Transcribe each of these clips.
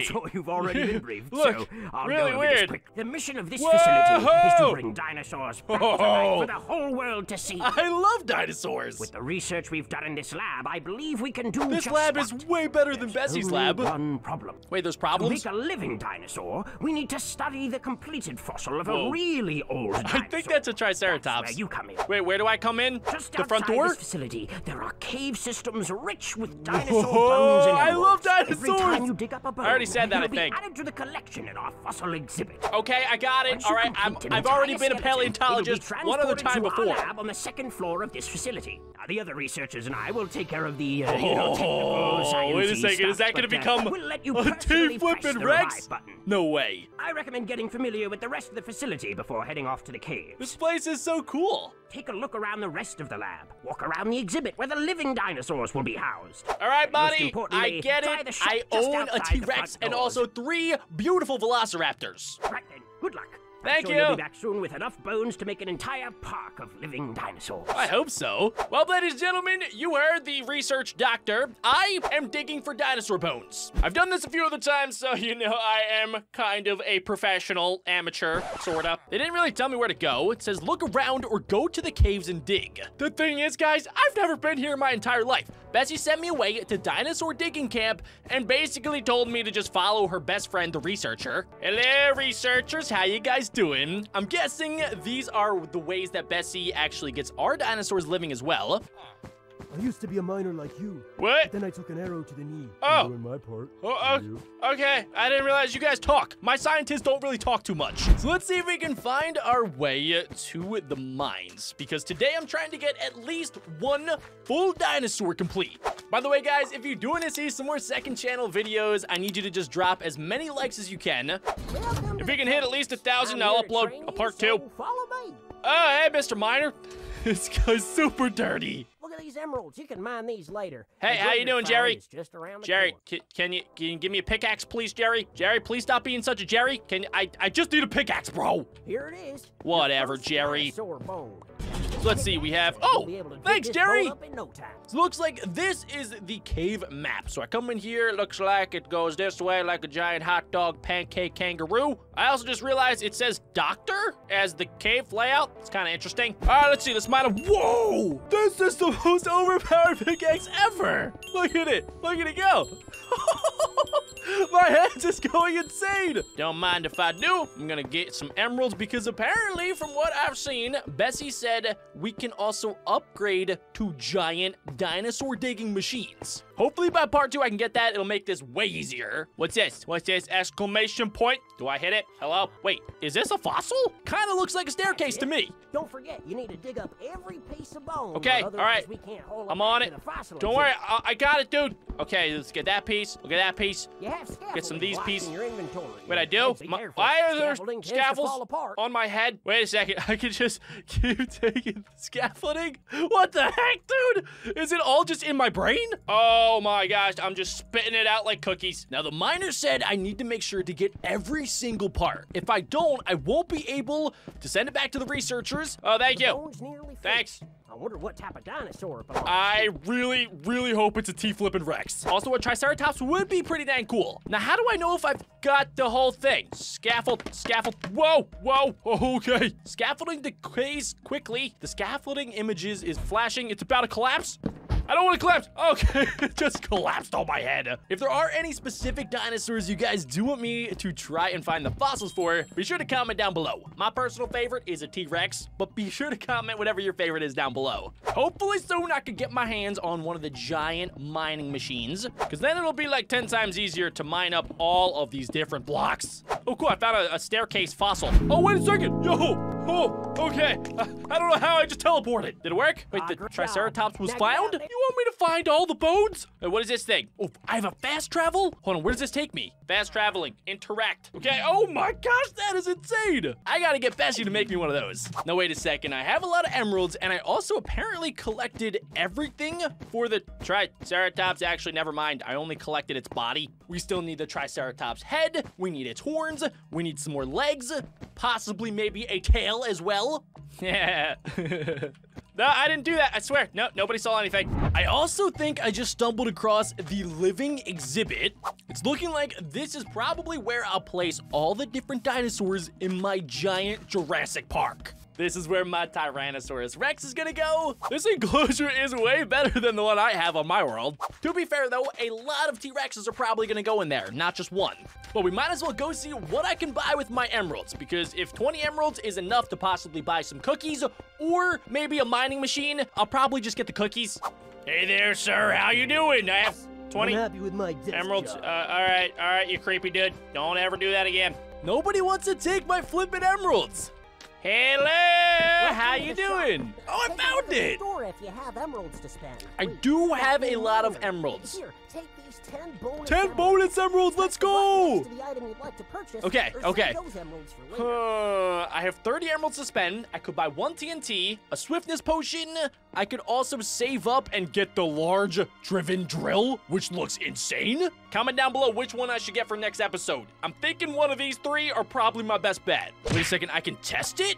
Alfonso, you've already been briefed, so I'll really go over this quick. The mission of this facility is to bring dinosaurs back to life for the whole world to see. I love dinosaurs. With the research we've done in this lab, I believe we can do this. This lab is way better than Bessie's lab. One problem. Wait, there's problems? To make a living dinosaur, we need to study the completed fossil of a really old dinosaur. I think that's a triceratops. That's where you come in. Wait, where do I come in? Just the front door? This facility, there are cave systems rich with dinosaur bones and animals. I love dinosaurs. Every time you dig up a bone, I already said that, I think. Added to the collection in our fossil exhibit. Okay, I got it. All right, I've already been a paleontologist one other time before. Lab on the second floor of this facility. Now, the other researchers and I will take care of the technical science. Wait a second, is that going to become a T-flipping Rex? No way. I recommend getting familiar with the rest of the facility before heading off to the caves. This place is so cool. Take a look around the rest of the lab. Walk around the exhibit where the living dinosaurs will be housed. All right, buddy, I get it. I own a T-Rex and also 3 beautiful velociraptors. Right then, good luck. Thank you. We'll be back soon with enough bones to make an entire park of living dinosaurs. I hope so. Well, ladies and gentlemen, you heard the research doctor. I am digging for dinosaur bones. I've done this a few other times, so you know I am kind of a professional amateur, sorta. They didn't really tell me where to go. It says look around or go to the caves and dig. The thing is, guys, I've never been here in my entire life. Bessie sent me away to dinosaur digging camp and basically told me to just follow her best friend, the researcher. Hello, researchers. How you guys doing? I'm guessing these are the ways that Bessie actually gets our dinosaurs living as well. I used to be a miner like you. What? Then I took an arrow to the knee. Oh. Doing my part. Okay. I didn't realize you guys talk. My scientists don't really talk too much. So let's see if we can find our way to the mines, because today I'm trying to get at least 1 full dinosaur complete. By the way, guys, if you do want to see some more second channel videos, I need you to just drop as many likes as you can. If you can hit at least 1,000, I'll upload a part 2. Follow me. Oh, hey, Mr. Miner. This guy's super dirty. These emeralds, you can mine these later. Hey, how you doing, Jerry? Just around the Jerry, can you give me a pickaxe, please, Jerry? Jerry, please stop being such a Jerry. I just need a pickaxe, bro. Here it is. Whatever, Jerry. So let's see, we have, thanks, Jerry. So looks like this is the cave map. So I come in here, it looks like it goes this way like a giant hot dog pancake kangaroo. I also just realized it says doctor as the cave layout. It's kind of interesting. All right, let's see, let's mine a, whoa! This is the most overpowered pickaxe ever. Look at it go. My head's just going insane. Don't mind if I do. I'm gonna get some emeralds because apparently from what I've seen, Bessie said we can also upgrade to giant dinosaur digging machines. Hopefully by part 2 I can get that. It'll make this way easier. What's this? What's this? Exclamation point. Do I hit it? Hello? Wait, is this a fossil? Kind of looks like a staircase to me. Don't forget, you need to dig up every piece of bone. Okay, all right. We can't hold I'm on it. Don't worry, I got it, dude. Okay, let's get that piece. Look at that piece. Get some of these pieces. Wait, I do? Why are there scaffolds on my head? Wait a second. I could just keep taking scaffolding? What the heck, dude? Is it all just in my brain? Oh my gosh, I'm just spitting it out like cookies. Now, the miner said I need to make sure to get every single part. If I don't, I won't be able to send it back to the researchers. Oh, thank you. Thanks. I wonder what type of dinosaur it belongs to. I really, really hope it's a T-flipping Rex. Also, a triceratops would be pretty dang cool. Now, how do I know if I've got the whole thing? Scaffold, whoa, okay. Scaffolding decays quickly. The scaffolding images is flashing. It's about to collapse. I don't want to collapse. Okay, it just collapsed on my head. If there are any specific dinosaurs you guys do want me to try and find the fossils for, be sure to comment down below. My personal favorite is a T-Rex, but be sure to comment whatever your favorite is down below. Hopefully soon I could get my hands on one of the giant mining machines, because then it'll be like 10 times easier to mine up all of these different blocks. Oh, cool, I found a staircase fossil. Oh, wait a second, okay. I don't know how I just teleported. Did it work? Wait, the triceratops was found? You want me to find all the bones? Wait, what is this thing? Oh, I have a fast travel? Hold on, where does this take me? Fast traveling, interact. Okay, oh my gosh, that is insane. I gotta get Bessie to make me one of those. Now, wait a second, I have a lot of emeralds and I also apparently collected everything for the triceratops. Actually, never mind, I only collected its body. We still need the triceratops head. We need its horns. We need some more legs, possibly maybe a tail as well. Yeah. No, I didn't do that, I swear. No, nobody saw anything. I also think I just stumbled across the living exhibit. It's looking like this is probably where I'll place all the different dinosaurs in my giant Jurassic Park. This is where my Tyrannosaurus Rex is gonna go. This enclosure is way better than the one I have on my world. To be fair though, a lot of T-Rexes are probably gonna go in there, not just one. But we might as well go see what I can buy with my emeralds, because if 20 emeralds is enough to possibly buy some cookies or maybe a mining machine, I'll probably just get the cookies. Hey there, sir, how you doing? I have 20 emeralds. All right, you creepy dude. Don't ever do that again. Nobody wants to take my flippin' emeralds. Hello, how you doing? Oh, I found it! I do have a lot of emeralds. 10 bonus emeralds, let's go! Okay. I have 30 emeralds to spend. I could buy 1 TNT, a swiftness potion. I could also save up and get the large driven drill, which looks insane. Comment down below which one I should get for next episode. I'm thinking one of these three are probably my best bet. Wait a second, I can test it?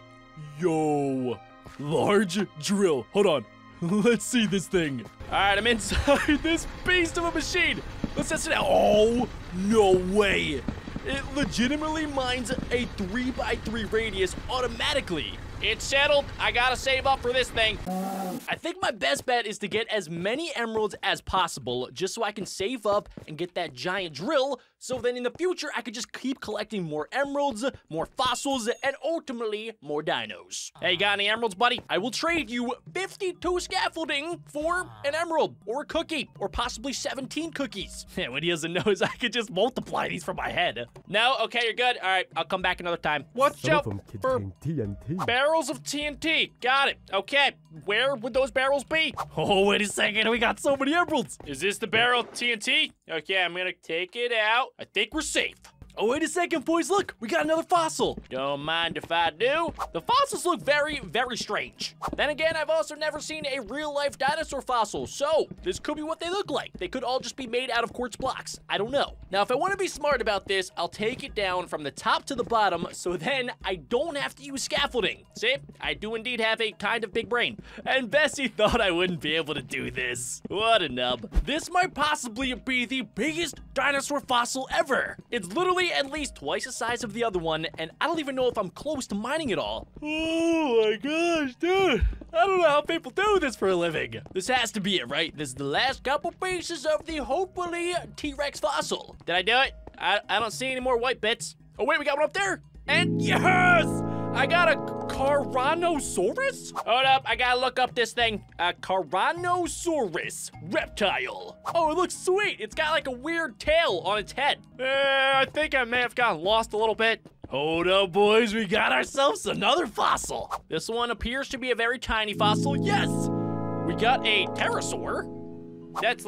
Yo, large drill, hold on. Let's see this thing. All right, I'm inside this beast of a machine. Let's test it out. Oh, no way. It legitimately mines a 3x3 radius automatically. It's settled. I gotta save up for this thing. I think my best bet is to get as many emeralds as possible just so I can save up and get that giant drill, so then in the future I could just keep collecting more emeralds, more fossils, and ultimately more dinos. Hey, you got any emeralds, buddy? I will trade you 52 scaffolding for an emerald or a cookie or possibly 17 cookies. Yeah, what he doesn't know is I could just multiply these from my head. No, okay, you're good. All right, I'll come back another time. Watch out for TNT. Barrels of TNT. Got it. Okay, where would those barrels be? Oh, wait a second, we got so many emeralds. Is this the barrel of TNT? Okay, I'm gonna take it out. I think we're safe. Oh, wait a second, boys, look, we got another fossil. Don't mind if I do. The fossils look very, very strange. Then again, I've also never seen a real-life dinosaur fossil, so this could be what they look like. They could all just be made out of quartz blocks. I don't know. Now, if I want to be smart about this, I'll take it down from the top to the bottom, so then I don't have to use scaffolding. See, I do indeed have a kind of big brain. And Bessie thought I wouldn't be able to do this. What a nub. This might possibly be the biggest dinosaur fossil ever. It's literally at least twice the size of the other one, and I don't even know if I'm close to mining it all. Oh my gosh, dude. I don't know how people do this for a living. This has to be it, right? This is the last couple pieces of the hopefully T-Rex fossil. Did I do it? I don't see any more white bits. Oh wait, we got one up there? And yes! I got a Carnosaurus? Hold up, I gotta look up this thing. A Carnosaurus reptile. Oh, it looks sweet. It's got like a weird tail on its head. I think I may have gotten lost a little bit. Hold up, boys, we got ourselves another fossil. This one appears to be a very tiny fossil. Yes, we got a pterosaur. That's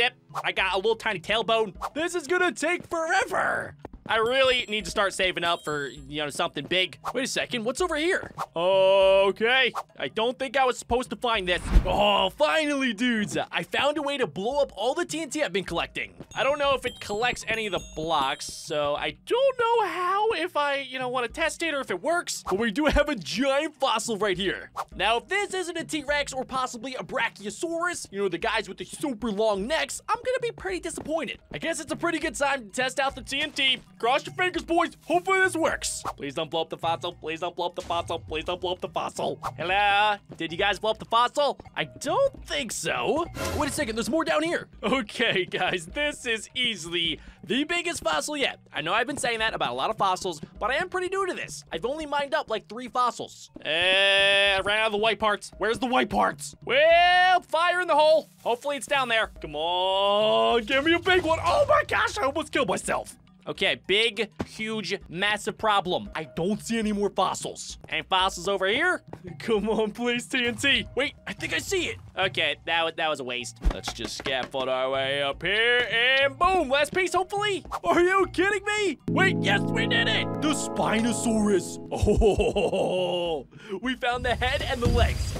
it. I got a little tiny tailbone. This is gonna take forever. I really need to start saving up for, you know, something big. Wait a second, what's over here? Okay, I don't think I was supposed to find this. Oh, finally, dudes. I found a way to blow up all the TNT I've been collecting. I don't know if it collects any of the blocks, so I don't know how, if I, you know, want to test it or if it works, but we do have a giant fossil right here. Now, if this isn't a T-Rex or possibly a Brachiosaurus, you know, the guys with the super long necks, I'm gonna be pretty disappointed. I guess it's a pretty good time to test out the TNT. Cross your fingers, boys. Hopefully this works. Please don't blow up the fossil. Please don't blow up the fossil. Please don't blow up the fossil. Hello? Did you guys blow up the fossil? I don't think so. Wait a second. There's more down here. Okay, guys. This is easily the biggest fossil yet. I know I've been saying that about a lot of fossils, but I am pretty new to this. I've only mined up like 3 fossils. I ran out of the white parts. Where's the white parts? Well, fire in the hole. Hopefully it's down there. Come on. Give me a big one. Oh, my gosh. I almost killed myself. Okay, big, huge, massive problem. I don't see any more fossils. Any fossils over here? Come on, please, TNT. Wait, I think I see it. Okay, that was a waste. Let's just scaffold our way up here, and boom, last piece, hopefully. Are you kidding me? Wait, yes, we did it. The Spinosaurus. Oh, we found the head and the legs.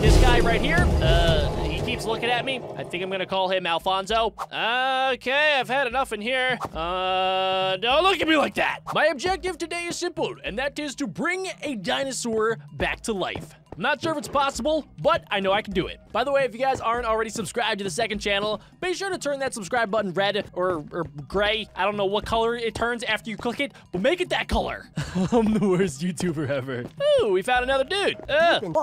This guy right here, Steve's looking at me. I think I'm gonna call him Alfonso. Okay, I've had enough in here. Don't look at me like that. My objective today is simple, and that is to bring a dinosaur back to life. I'm not sure if it's possible, but I know I can do it. By the way, if you guys aren't already subscribed to the second channel, be sure to turn that subscribe button red or gray. I don't know what color it turns after you click it, but make it that color. I'm the worst YouTuber ever. Ooh, we found another dude.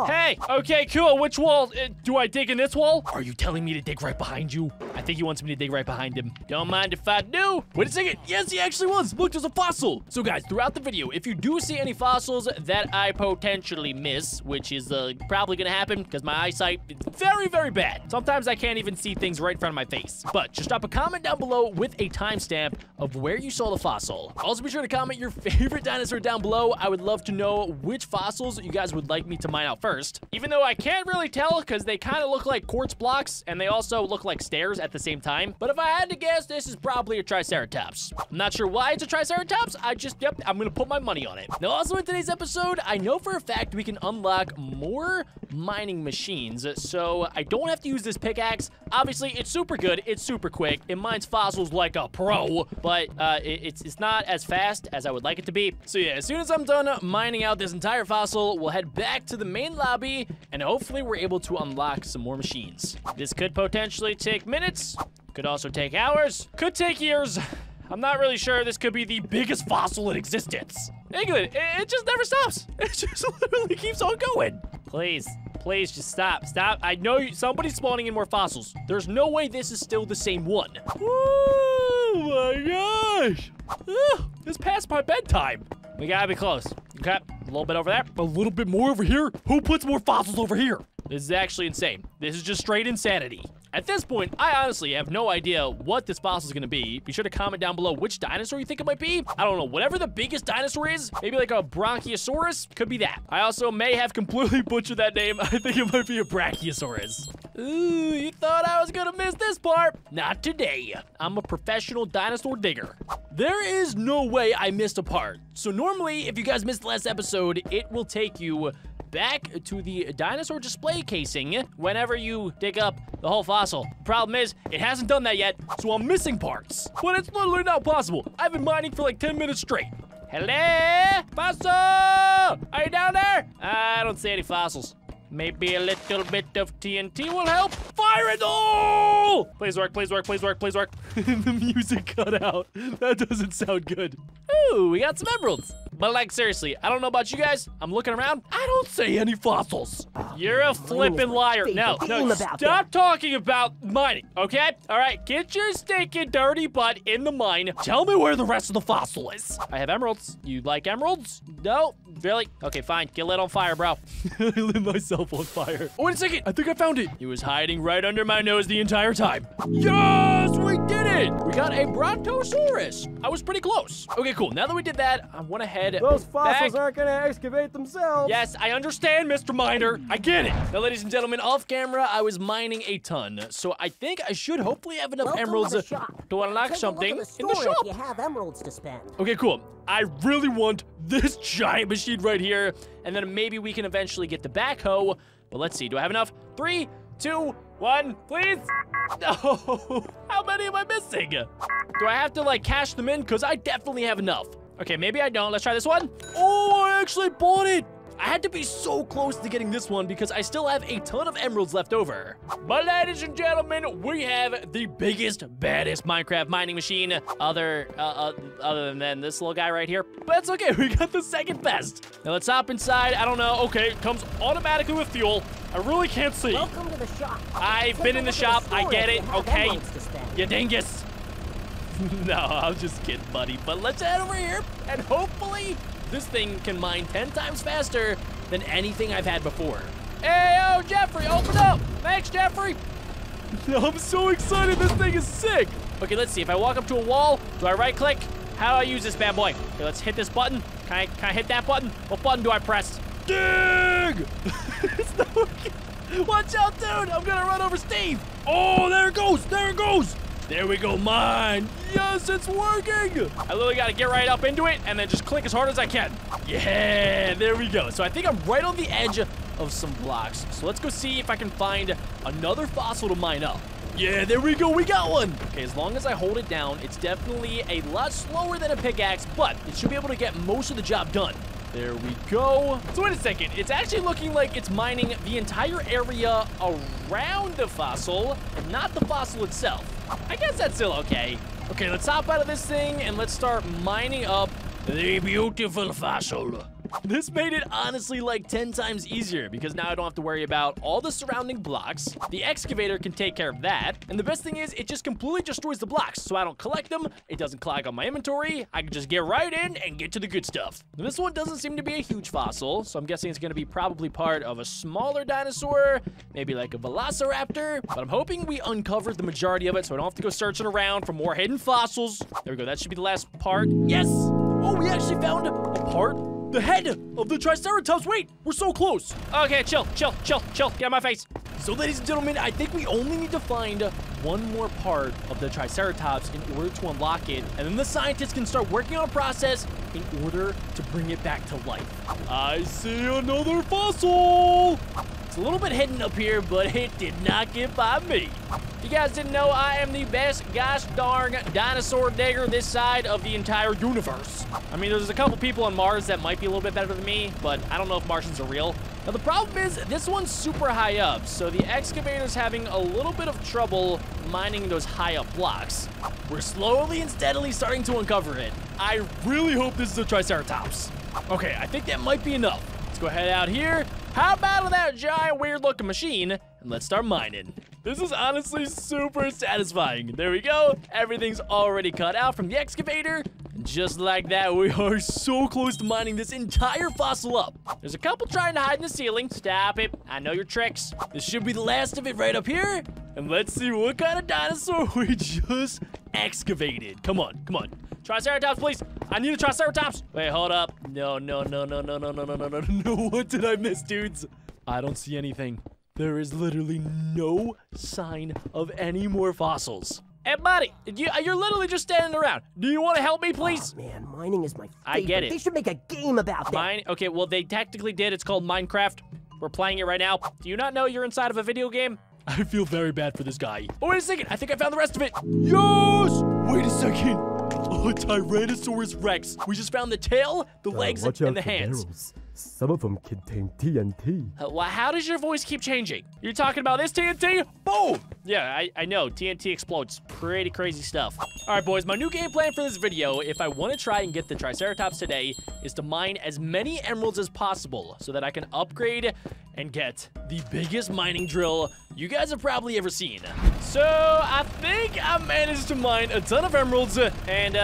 Hey, okay, cool. Which wall? Do I dig in this wall? Are you telling me to dig right behind you? I think he wants me to dig right behind him. Don't mind if I do. Wait a second. Yes, he actually was. Look, there's a fossil. So guys, throughout the video, if you do see any fossils that I potentially miss, which is probably gonna happen because my eyesight is very, very bad. Sometimes I can't even see things right in front of my face. But just drop a comment down below with a timestamp of where you saw the fossil. Also be sure to comment your favorite dinosaur down below. I would love to know which fossils you guys would like me to mine out first. Even though I can't really tell because they kind of look like quartz blocks and they also look like stairs at the same time. But if I had to guess, this is probably a triceratops. I'm not sure why it's a triceratops. Yep, I'm gonna put my money on it. Now also in today's episode, I know for a fact we can unlock more mining machines, so I don't have to use this pickaxe. Obviously, it's super good, it's super quick, it mines fossils like a pro, but it's not as fast as I would like it to be. So yeah, as soon as I'm done mining out this entire fossil, we'll head back to the main lobby, and hopefully we're able to unlock some more machines. This could potentially take minutes, could also take hours, could take years. I'm not really sure. This could be the biggest fossil in existence. England, it just never stops. It just literally keeps on going. Please, please just stop. Stop. I know somebody's spawning in more fossils. There's no way this is still the same one. Oh my gosh. Oh, it's past my bedtime. We gotta be close. Okay, a little bit over there. A little bit more over here. Who puts more fossils over here? This is actually insane. This is just straight insanity. At this point, I honestly have no idea what this fossil is going to be. Be sure to comment down below which dinosaur you think it might be. I don't know. Whatever the biggest dinosaur is, maybe like a Brachiosaurus, could be that. I also may have completely butchered that name. I think it might be a Brachiosaurus. Ooh, you thought I was going to miss this part? Not today. I'm a professional dinosaur digger. There is no way I missed a part. So normally, if you guys missed the last episode, it will take you back to the dinosaur display casing whenever you dig up the whole fossil. Problem is, it hasn't done that yet, so I'm missing parts. But it's literally not possible. I've been mining for like 10 minutes straight. Hello? Fossil! Are you down there? I don't see any fossils. Maybe a little bit of TNT will help. Fire it all! Please work, please work, please work, please work. The music cut out. That doesn't sound good. Ooh, we got some emeralds. But like, seriously, I don't know about you guys. I'm looking around. I don't see any fossils. You're a flippin' liar. No, stop talking about mining, okay? All right, get your stinking dirty butt in the mine. Tell me where the rest of the fossil is. I have emeralds. You like emeralds? No, really? Okay, fine. Get lit on fire, bro. I lit myself on fire. Oh, wait a second. I think I found it. It was hiding right under my nose the entire time. Yes, we did it. We got a Brontosaurus. I was pretty close. Okay, cool. Now that we did that, I went ahead. Those fossils aren't going to excavate themselves. Yes, I understand, Mr. Miner. I get it. Now, ladies and gentlemen, off camera, I was mining a ton. So I think I should hopefully have enough emeralds to unlock something in the shop. If you have emeralds to spend. Okay, cool. I really want this giant machine right here. And then maybe we can eventually get the backhoe. But let's see. Do I have enough? 3, 2, 1, please. No. How many am I missing? Do I have to, like, cash them in? Because I definitely have enough. Okay, maybe I don't. Let's try this one. Oh, I actually bought it. I had to be so close to getting this one because I still have a ton of emeralds left over. But ladies and gentlemen, we have the biggest, baddest Minecraft mining machine other than this little guy right here. But it's okay, we got the second best. Now let's hop inside. I don't know. Okay, it comes automatically with fuel. I really can't see. Welcome to the shop. I've been in the shop. I get it. Okay, you dingus. No, I'm just kidding, buddy. But let's head over here, and hopefully this thing can mine 10 times faster than anything I've had before. Hey, oh, Jeffrey, open up. Thanks, Jeffrey. I'm so excited. This thing is sick. Okay, let's see. If I walk up to a wall, do I right-click? How do I use this bad boy? Okay, let's hit this button. Can I hit that button? What button do I press? Dig! It's not okay. Watch out, dude. I'm going to run over Steve. Oh, there it goes. There it goes. There we go, mine. Yes, it's working. I literally got to get right up into it and then just click as hard as I can. Yeah, there we go. So I think I'm right on the edge of some blocks. So let's go see if I can find another fossil to mine up. Yeah, there we go. We got one. Okay, as long as I hold it down, it's definitely a lot slower than a pickaxe, but it should be able to get most of the job done. There we go. So wait a second. It's actually looking like it's mining the entire area around the fossil, not the fossil itself. I guess that's still okay. Okay, let's hop out of this thing and let's start mining up the beautiful fossil. This made it honestly like 10 times easier because now I don't have to worry about all the surrounding blocks. The excavator can take care of that. And the best thing is it just completely destroys the blocks so I don't collect them. It doesn't clog up my inventory. I can just get right in and get to the good stuff. Now, this one doesn't seem to be a huge fossil, so I'm guessing it's going to be probably part of a smaller dinosaur, maybe like a velociraptor. But I'm hoping we uncovered the majority of it so I don't have to go searching around for more hidden fossils. There we go. That should be the last part. Yes! Oh, we actually found a part. The head of the triceratops. Wait, we're so close. Okay, chill, chill, chill, chill. Get out of my face. So, ladies and gentlemen, I think we only need to find one more part of the triceratops in order to unlock it. And then the scientists can start working on a process in order to bring it back to life. I see another fossil. It's a little bit hidden up here, but it did not get by me. If you guys didn't know, I am the best gosh darn dinosaur digger this side of the entire universe. I mean, there's a couple people on Mars that might be a little bit better than me, but I don't know if Martians are real. Now, the problem is this one's super high up, so the excavator's having a little bit of trouble mining those high up blocks. We're slowly and steadily starting to uncover it. I really hope this is a triceratops. Okay, I think that might be enough. Let's go head out here. Hop out of that giant weird looking machine and let's start mining. This is honestly super satisfying. There we go. Everything's already cut out from the excavator. And just like that, we are so close to mining this entire fossil up. There's a couple trying to hide in the ceiling. Stop it. I know your tricks. This should be the last of it right up here. And let's see what kind of dinosaur we just excavated. Come on, come on. Triceratops, please. I need a triceratops. Wait, hold up. No. What did I miss, dudes? I don't see anything. There is literally no sign of any more fossils. Hey, buddy, you're literally just standing around. Do you want to help me, please? Oh, man, mining is my favorite. I get it. They should make a game about that. Okay, well, they technically did. It's called Minecraft. We're playing it right now. Do you not know you're inside of a video game? I feel very bad for this guy. Oh, wait a second. I think I found the rest of it. Yes! Wait a second. Oh, Tyrannosaurus Rex. We just found the tail, the legs, and the hands. Arrows. Some of them contain TNT. Well, how does your voice keep changing? You're talking about this TNT? Boom! Yeah, I know. TNT explodes. Pretty crazy stuff. All right, boys. My new game plan for this video, if I want to try and get the Triceratops today, is to mine as many emeralds as possible so that I can upgrade and get the biggest mining drill you guys have probably ever seen. So, I think I managed to mine a ton of emeralds. And,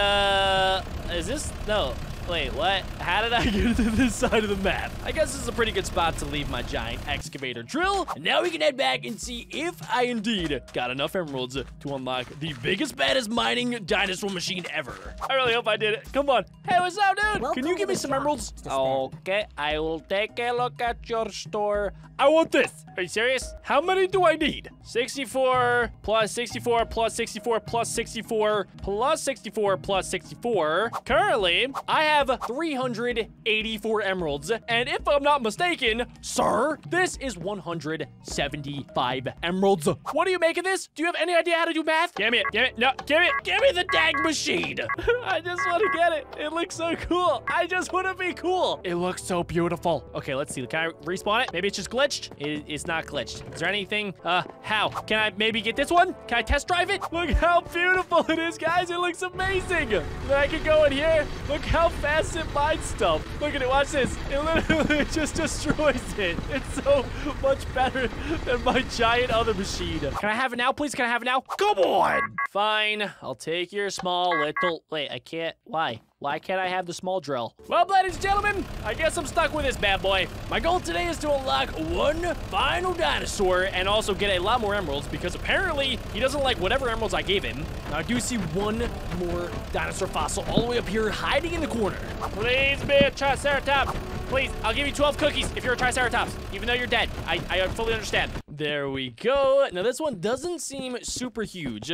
is this? No. Wait, what? How did I get to this side of the map? I guess this is a pretty good spot to leave my giant excavator drill. And now we can head back and see if I indeed got enough emeralds to unlock the biggest, baddest mining dinosaur machine ever. I really hope I did it. Come on. Hey, what's up, dude? Welcome. Can you give me some emeralds? Okay, I will take a look at your store. I want this. Are you serious? How many do I need? 64 plus 64 plus 64 plus 64 plus 64 plus 64. Currently, I have 384 emeralds, and if I'm not mistaken, sir, this is 175 emeralds. What do you make of this? Do you have any idea how to do math? Give me the dang machine. I just want to get it. It looks so cool. I just want to be cool. It looks so beautiful. Okay, let's see. Can I respawn it? Maybe it's just glitched. It's not glitched. Is there anything? How? Can I maybe get this one? Can I test drive it? Look how beautiful it is, guys. It looks amazing. Then I can go in here. Look how fast it mines stuff. Look at it. Watch this. It literally just destroys it. It's so much better than my giant other machine. Can I have it now, please? Can I have it now? Come on. Fine. I'll take your small little... Wait, I can't. Why? Why can't I have the small drill? Well, ladies and gentlemen, I guess I'm stuck with this bad boy. My goal today is to unlock one final dinosaur and also get a lot more emeralds because apparently he doesn't like whatever emeralds I gave him. Now, I do see one more dinosaur fossil all the way up here hiding in the corner. Please be a triceratops. Please, I'll give you 12 cookies if you're a triceratops, even though you're dead. I fully understand. There we go. Now, this one doesn't seem super huge,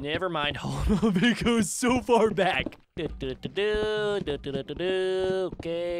Never mind. Hold on. It goes so far back. Okay,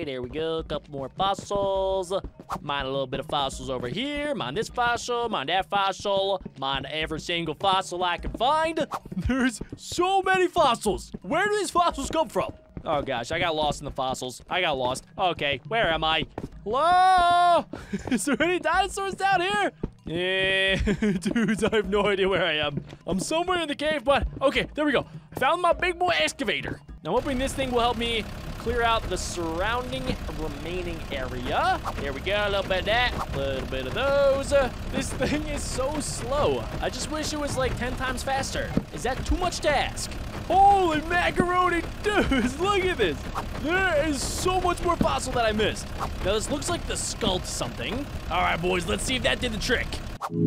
there we go. A couple more fossils. Mine a little bit of fossils over here. Mine this fossil. Mine that fossil. Mine every single fossil I can find. There's so many fossils. Where do these fossils come from? Oh, gosh. I got lost in the fossils. I got lost. Okay, where am I? Hello? Is there any dinosaurs down here? Yeah, dudes, I have no idea where I am. I'm somewhere in the cave, but okay, there we go. I found my big boy excavator. I'm hoping this thing will help me clear out the surrounding remaining area. There we go, a little bit of that, a little bit of those. This thing is so slow. I just wish it was like 10 times faster. Is that too much to ask? Holy macaroni, dudes, look at this. There is so much more fossil that I missed. Now this looks like the skull to something. All right, boys, let's see if that did the trick.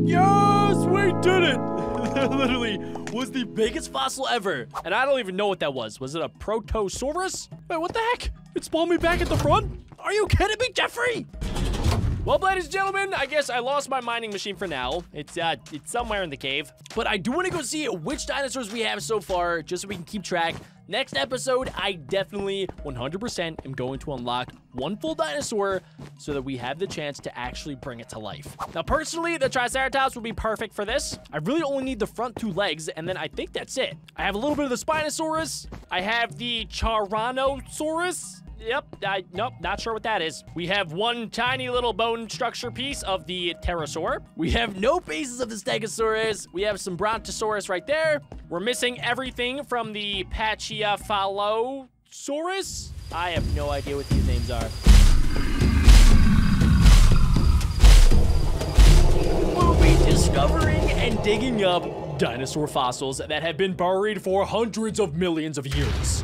Yes, we did it. That literally was the biggest fossil ever. And I don't even know what that was. Was it a Protosaurus? Wait, what the heck? It spawned me back at the front? Are you kidding me, Jeffrey? Well, ladies and gentlemen, I guess I lost my mining machine for now. It's somewhere in the cave. But I do want to go see which dinosaurs we have so far, just so we can keep track. Next episode, I definitely 100% am going to unlock one full dinosaur so that we have the chance to actually bring it to life. Now, personally, the Triceratops would be perfect for this. I really only need the front two legs, and then I think that's it. I have a little bit of the Spinosaurus. I have the Charanosaurus. Yep, nope, not sure what that is. We have one tiny little bone structure piece of the pterosaur. We have no pieces of the stegosaurus. We have some brontosaurus right there. We're missing everything from the pachycephalosaurus. I have no idea what these names are. We'll be discovering and digging up dinosaur fossils that have been buried for hundreds of millions of years.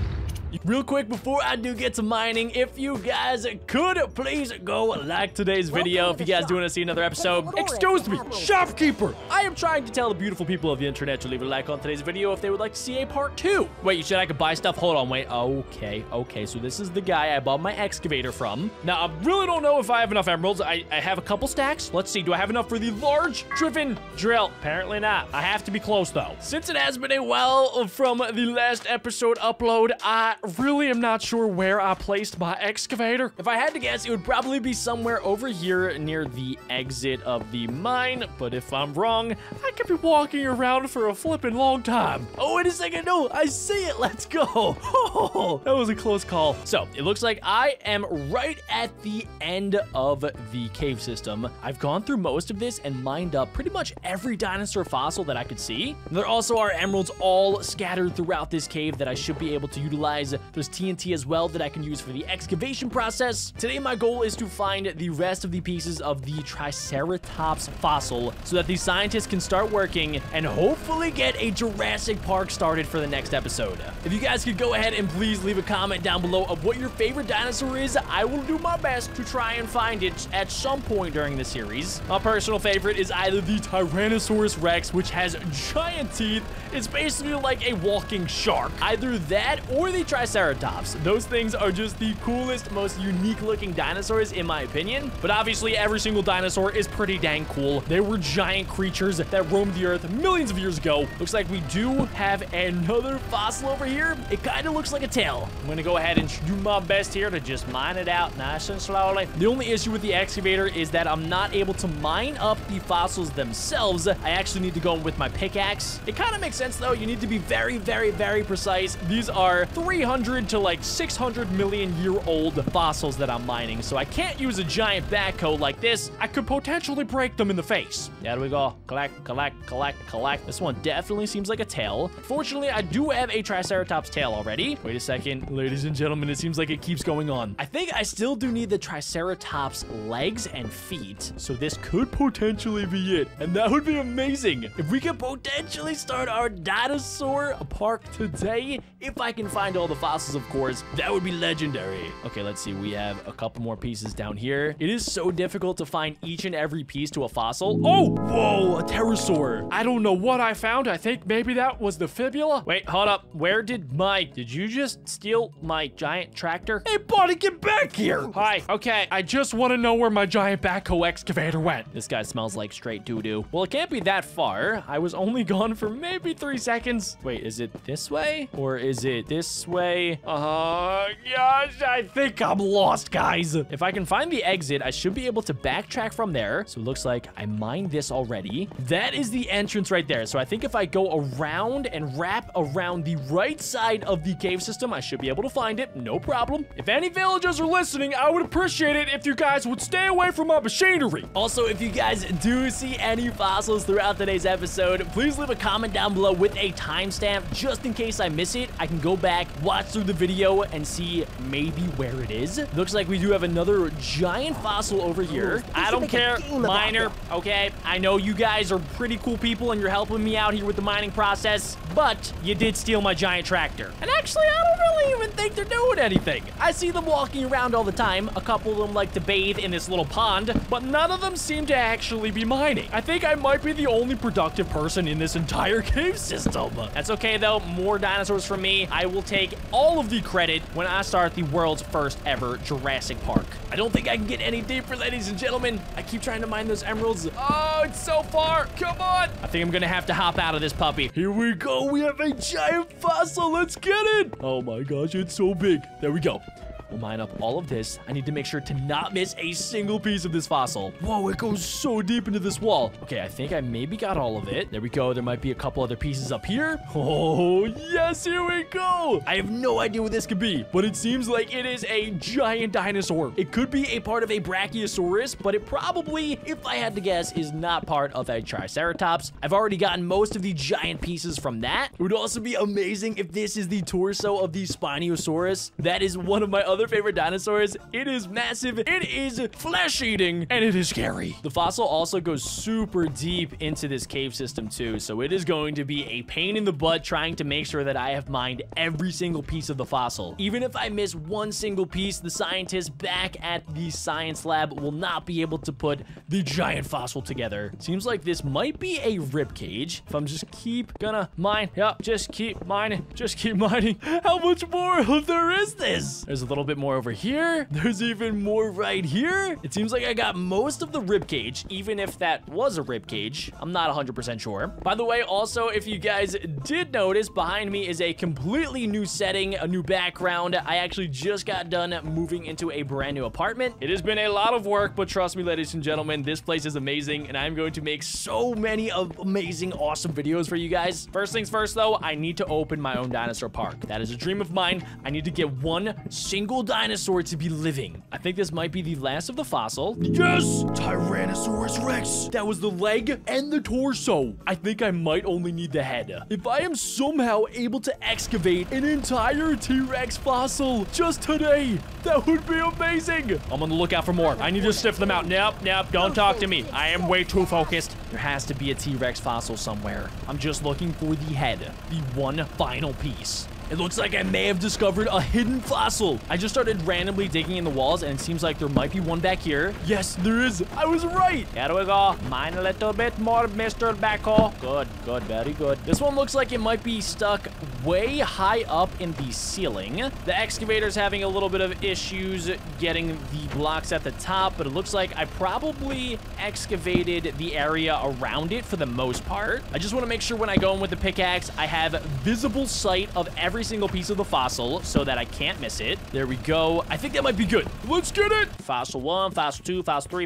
Real quick, before I do get to mining, if you guys could please go like today's video if you guys do want to see another episode. Excuse me, shopkeeper! I am trying to tell the beautiful people of the internet to leave a like on today's video if they would like to see a part 2. Wait, you said I could buy stuff? Hold on, wait. Okay, so this is the guy I bought my excavator from. Now, I really don't know if I have enough emeralds. I have a couple stacks. Let's see, do I have enough for the large driven drill? Apparently not. I have to be close, though. Since it has been a while from the last episode upload, I really am not sure where I placed my excavator. If I had to guess, it would probably be somewhere over here near the exit of the mine, but if I'm wrong, I could be walking around for a flippin' long time. Oh, wait a second, no, I see it, let's go. Oh, that was a close call. So, it looks like I am right at the end of the cave system. I've gone through most of this and mined up pretty much every dinosaur fossil that I could see. There also are emeralds all scattered throughout this cave that I should be able to utilize. There's TNT as well that I can use for the excavation process. Today, my goal is to find the rest of the pieces of the Triceratops fossil so that the scientists can start working and hopefully get a Jurassic Park started for the next episode. If you guys could go ahead and please leave a comment down below of what your favorite dinosaur is, I will do my best to try and find it at some point during the series. My personal favorite is either the Tyrannosaurus Rex, which has giant teeth. It's basically like a walking shark. Either that or the Triceratops. Those things are just the coolest, most unique looking dinosaurs in my opinion. But obviously every single dinosaur is pretty dang cool. They were giant creatures that roamed the earth millions of years ago. Looks like we do have another fossil over here. It kind of looks like a tail. I'm gonna go ahead and do my best here to just mine it out nice and slowly. The only issue with the excavator is that I'm not able to mine up the fossils themselves. I actually need to go with my pickaxe. It kind of makes sense though. You need to be very, very, very precise. These are 300 to like 600 million year old fossils that I'm mining, so I can't use a giant backhoe like this. I could potentially break them in the face. There we go. Collect, collect, collect, collect. This one definitely seems like a tail. Fortunately, I do have a Triceratops tail already. Wait a second, ladies and gentlemen, it seems like it keeps going on. I think I still do need the Triceratops legs and feet, so this could potentially be it, and that would be amazing. If we could potentially start our dinosaur park today, if I can find all the fossils, of course. That would be legendary. Okay, let's see. We have a couple more pieces down here. It is so difficult to find each and every piece to a fossil. Oh, whoa, a pterosaur. I don't know what I found. I think maybe that was the fibula. Wait, hold up. Where did my... Did you just steal my giant tractor? Hey, buddy, get back here. Hi. Okay, I just want to know where my giant backhoe excavator went. This guy smells like straight doo-doo. Well, it can't be that far. I was only gone for maybe 3 seconds. Wait, is it this way? Or is it this way? Oh, gosh, I think I'm lost, guys. If I can find the exit, I should be able to backtrack from there. So it looks like I mined this already. That is the entrance right there. So I think if I go around and wrap around the right side of the cave system, I should be able to find it. No problem. If any villagers are listening, I would appreciate it if you guys would stay away from my machinery. Also, if you guys do see any fossils throughout today's episode, please leave a comment down below with a timestamp just in case I miss it. I can go back, watch through the video, and see maybe where it is. Looks like we do have another giant fossil over here. I don't care, miner. Okay, I know you guys are pretty cool people and you're helping me out here with the mining process, but you did steal my giant tractor. And actually, I don't really even think they're doing anything. I see them walking around all the time. A couple of them like to bathe in this little pond, but none of them seem to actually be mining. I think I might be the only productive person in this entire cave system. That's okay though, more dinosaurs for me. I will take all of the credit when I start the world's first ever Jurassic Park. I don't think I can get any deeper, ladies and gentlemen. I keep trying to mine those emeralds. Oh, it's so far, come on. I think I'm gonna have to hop out of this puppy. Here we go, we have a giant fossil, let's get it. Oh my gosh, it's so big. There we go. We'll mine up all of this. I need to make sure to not miss a single piece of this fossil. Whoa, it goes so deep into this wall. Okay, I think I maybe got all of it. There we go. There might be a couple other pieces up here. Oh, yes, here we go. I have no idea what this could be, but it seems like it is a giant dinosaur. It could be a part of a brachiosaurus, but it probably, if I had to guess, is not part of a triceratops. I've already gotten most of the giant pieces from that. It would also be amazing if this is the torso of the spinosaurus. That is one of my other favorite dinosaurs. It is massive, it is flesh-eating, and it is scary. The fossil also goes super deep into this cave system too, so it is going to be a pain in the butt trying to make sure that I have mined every single piece of the fossil. Even if I miss one single piece, the scientists back at the science lab will not be able to put the giant fossil together. Seems like this might be a ribcage. If I'm just keep gonna mine, yep, just keep mining, just keep mining. How much more there is this? There's a little bit more over here. There's even more right here. It seems like I got most of the ribcage, even if that was a ribcage. I'm not 100% sure. By the way, also, if you guys did notice, behind me is a completely new setting, a new background. I actually just got done moving into a brand new apartment. It has been a lot of work, but trust me, ladies and gentlemen, this place is amazing, and I'm going to make so many amazing, awesome videos for you guys. First things first, though, I need to open my own dinosaur park. That is a dream of mine. I need to get one single dinosaur to be living. I think this might be the last of the fossil. Yes! Tyrannosaurus Rex! That was the leg and the torso. I think I might only need the head. If I am somehow able to excavate an entire T-Rex fossil just today, that would be amazing. I'm on the lookout for more. I need to sniff them out. Nope, nope, don't talk to me. I am way too focused. There has to be a T-Rex fossil somewhere. I'm just looking for the head, the one final piece. It looks like I may have discovered a hidden fossil. I just started randomly digging in the walls, and it seems like there might be one back here. Yes, there is. I was right. Here we go. Mine a little bit more, Mr. Backhoe. Good, good, very good. This one looks like it might be stuck way high up in the ceiling. The excavator's having a little bit of issues getting the blocks at the top, but it looks like I probably excavated the area around it for the most part. I just want to make sure when I go in with the pickaxe, I have visible sight of every single piece of the fossil so that I can't miss it. There we go. I think that might be good. Let's get it. Fossil 1, fossil 2, fossil 3,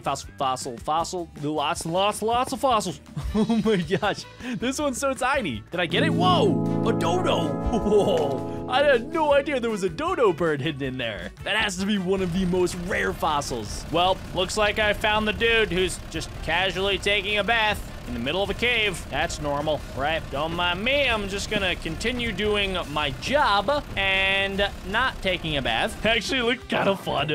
fossil. Lots of fossils. Oh my gosh. This one's so tiny. Did I get it? Whoa, a dodo. Whoa. I had no idea there was a dodo bird hidden in there. That has to be one of the most rare fossils. Well, looks like I found the dude who's just casually taking a bath. in the middle of a cave. That's normal, right? Don't mind me. I'm just gonna continue doing my job and not taking a bath. Actually, it looked kind of fun.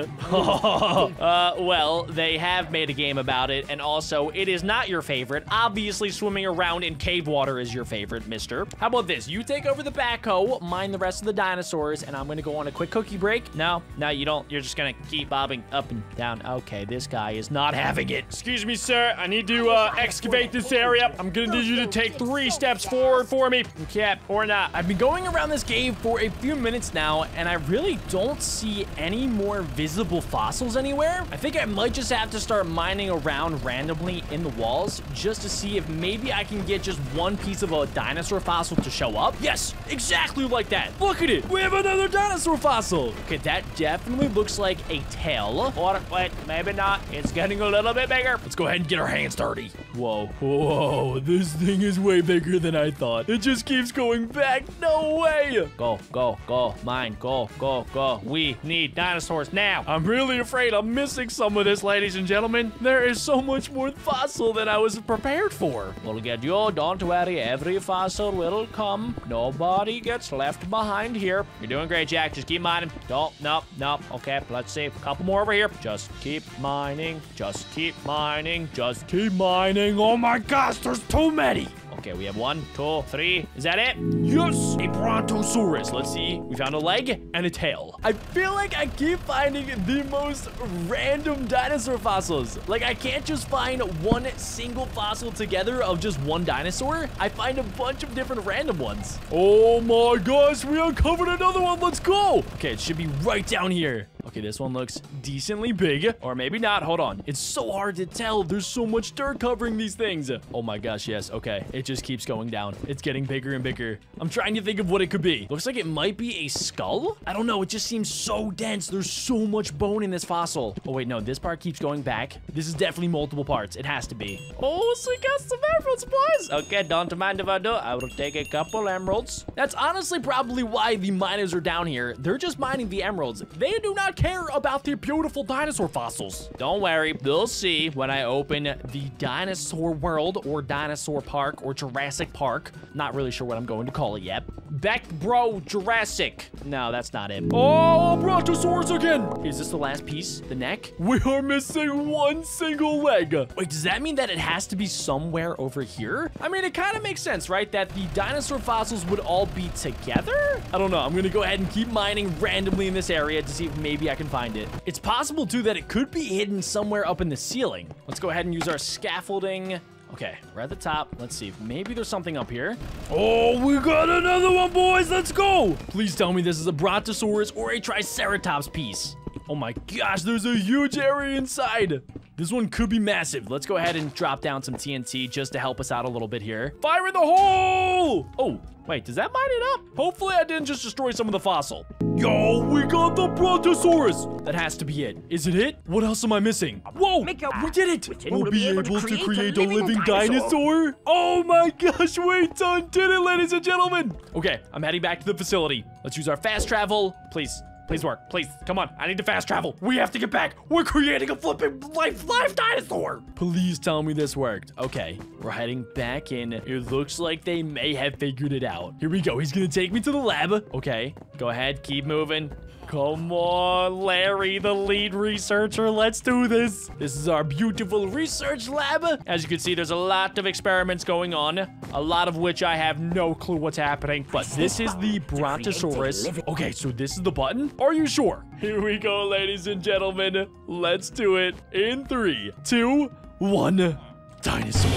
Well, they have made a game about it, and also, it is not your favorite. Obviously, swimming around in cave water is your favorite, mister. How about this? You take over the backhoe, mine the rest of the dinosaurs, and I'm gonna go on a quick cookie break. No, you don't. You're just gonna keep bobbing up and down. Okay, this guy is not having it. Excuse me, sir. I need to excavate this area. I'm gonna need you to take 3 steps forward for me. Okay, or not. I've been going around this cave for a few minutes now, and I really don't see any more visible fossils anywhere. I think I might just have to start mining around randomly in the walls just to see if maybe I can get just one piece of a dinosaur fossil to show up. Yes, exactly like that. Look at it. We have another dinosaur fossil. Okay, that definitely looks like a tail. Or, wait, maybe not. It's getting a little bit bigger. Let's go ahead and get our hands dirty. Whoa, whoa, this thing is way bigger than I thought. It just keeps going back. No way. Go, go, go. Mine, go, go, go. We need dinosaurs now. I'm really afraid I'm missing some of this, ladies and gentlemen. There is so much more fossil than I was prepared for. We'll get you. Don't worry. Every fossil will come. Nobody gets left behind here. You're doing great, Jack. Just keep mining. Don't. Nope, nope. Okay, let's see. A couple more over here. Just keep mining. Just keep mining. Just keep mining. Oh my gosh, there's too many. Okay, we have 1, 2, 3. Is that it? Yes! A brontosaurus. Let's see. We found a leg and a tail. I feel like I keep finding the most random dinosaur fossils. Like, I can't just find one single fossil together of just one dinosaur. I find a bunch of different random ones. Oh my gosh, we uncovered another one. Let's go! Okay, it should be right down here. Okay, this one looks decently big, or maybe not. Hold on. It's so hard to tell. There's so much dirt covering these things. Oh my gosh, yes. Okay, it just keeps going down. It's getting bigger and bigger. I'm trying to think of what it could be. Looks like it might be a skull. I don't know. It just seems so dense. There's so much bone in this fossil. Oh, wait, no. This part keeps going back. This is definitely multiple parts. It has to be. Oh, so we got some emeralds, boys. Okay, don't mind if I do. I will take a couple emeralds. That's honestly probably why the miners are down here. They're just mining the emeralds. They do not care about the beautiful dinosaur fossils. Don't worry, they'll see when I open the dinosaur world or dinosaur park or Jurassic Park. Not really sure what I'm going to call it yet. BeckBro Jurassic. No, that's not it. Oh, brontosaurus again. Is this the last piece? The neck? We are missing one single leg. Wait, does that mean that it has to be somewhere over here? I mean, it kind of makes sense, right? That the dinosaur fossils would all be together? I don't know. I'm gonna go ahead and keep mining randomly in this area to see if maybe I can find it. It's possible, too, that it could be hidden somewhere up in the ceiling. Let's go ahead and use our scaffolding. Okay, we're at the top. Let's see. Maybe there's something up here. Oh, we got another one, boys. Let's go. Please tell me this is a brontosaurus or a triceratops piece. Oh, my gosh. There's a huge area inside. This one could be massive. Let's go ahead and drop down some TNT just to help us out a little bit here. Fire in the hole. Oh, wait, does that mine it up? Hopefully I didn't just destroy some of the fossil. Yo, we got the brontosaurus. That has to be it. Is it it? What else am I missing? Whoa, we did it. We'll be able to create a living dinosaur? Oh my gosh, we done did it, ladies and gentlemen. Okay, I'm heading back to the facility. Let's use our fast travel. Please. Please work. Please. Come on. I need to fast travel. We have to get back. We're creating a flipping live dinosaur. Please tell me this worked. Okay. We're heading back in. It looks like they may have figured it out. Here we go. He's going to take me to the lab. Okay. Go ahead. Keep moving. Come on, Larry, the lead researcher. Let's do this. This is our beautiful research lab. As you can see, there's a lot of experiments going on, a lot of which I have no clue what's happening, but this is the brontosaurus. Okay, so this is the button? Are you sure? Here we go, ladies and gentlemen. Let's do it in 3, 2, 1. Dinosaur.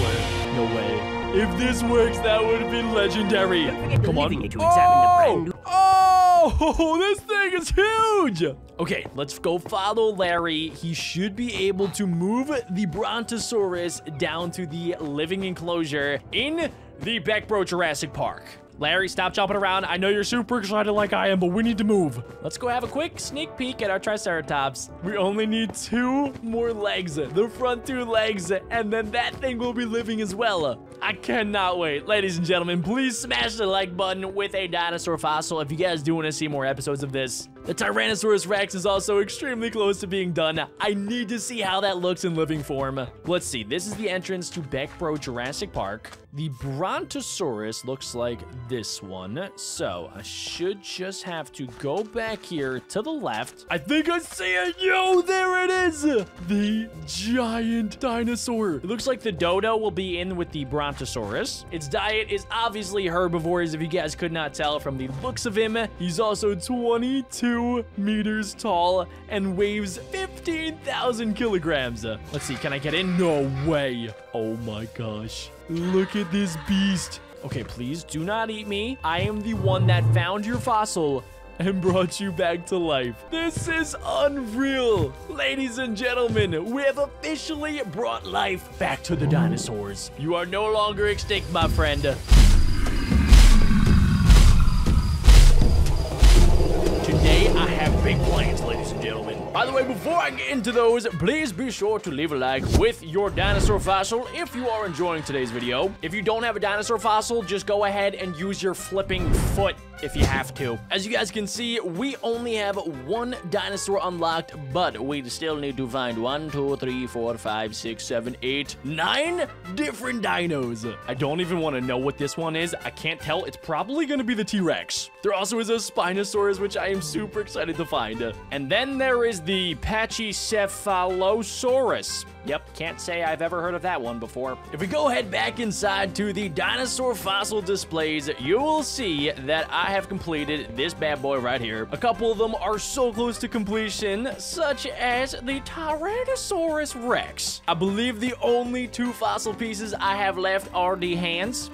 No way. If this works, that would be legendary. Come on. Oh, this thing is huge. Okay, let's go follow Larry. He should be able to move the brontosaurus down to the living enclosure in the BeckBro Jurassic Park. Larry, stop jumping around. I know you're super excited like I am, but we need to move. Let's go have a quick sneak peek at our triceratops. We only need 2 more legs, the front 2 legs, and then that thing will be living as well. I cannot wait. Ladies and gentlemen, please smash the like button with a dinosaur fossil if you guys do want to see more episodes of this. The Tyrannosaurus Rex is also extremely close to being done. I need to see how that looks in living form. Let's see, this is the entrance to Beckbro Jurassic Park. The Brontosaurus looks like this one. So I should just have to go back here to the left. I think I see it. Yo, there it is. The giant dinosaur. It looks like the dodo will be in with the Brontosaurus. Its diet is obviously herbivores, if you guys could not tell from the looks of him. He's also 22 meters tall and weighs 15,000 kilograms. Let's see, can I get in? No way. Oh my gosh. Look at this beast. Okay, please do not eat me. I am the one that found your fossil and brought you back to life. This is unreal. Ladies and gentlemen, we have officially brought life back to the dinosaurs. You are no longer extinct, my friend. I have big plans, ladies and gentlemen. By the way, before I get into those, please be sure to leave a like with your dinosaur fossil if you are enjoying today's video. If you don't have a dinosaur fossil, just go ahead and use your flipping foot if you have to. As you guys can see, we only have one dinosaur unlocked, but we still need to find 9 different dinos. I don't even want to know what this one is. I can't tell. It's probably going to be the T-Rex. There also is a Spinosaurus, which I am super excited to find. And then there is the Pachycephalosaurus. Yep, can't say I've ever heard of that one before. If we go head back inside to the dinosaur fossil displays, you will see that I have completed this bad boy right here. A couple of them are so close to completion, such as the Tyrannosaurus Rex. I believe the only two fossil pieces I have left are the hands.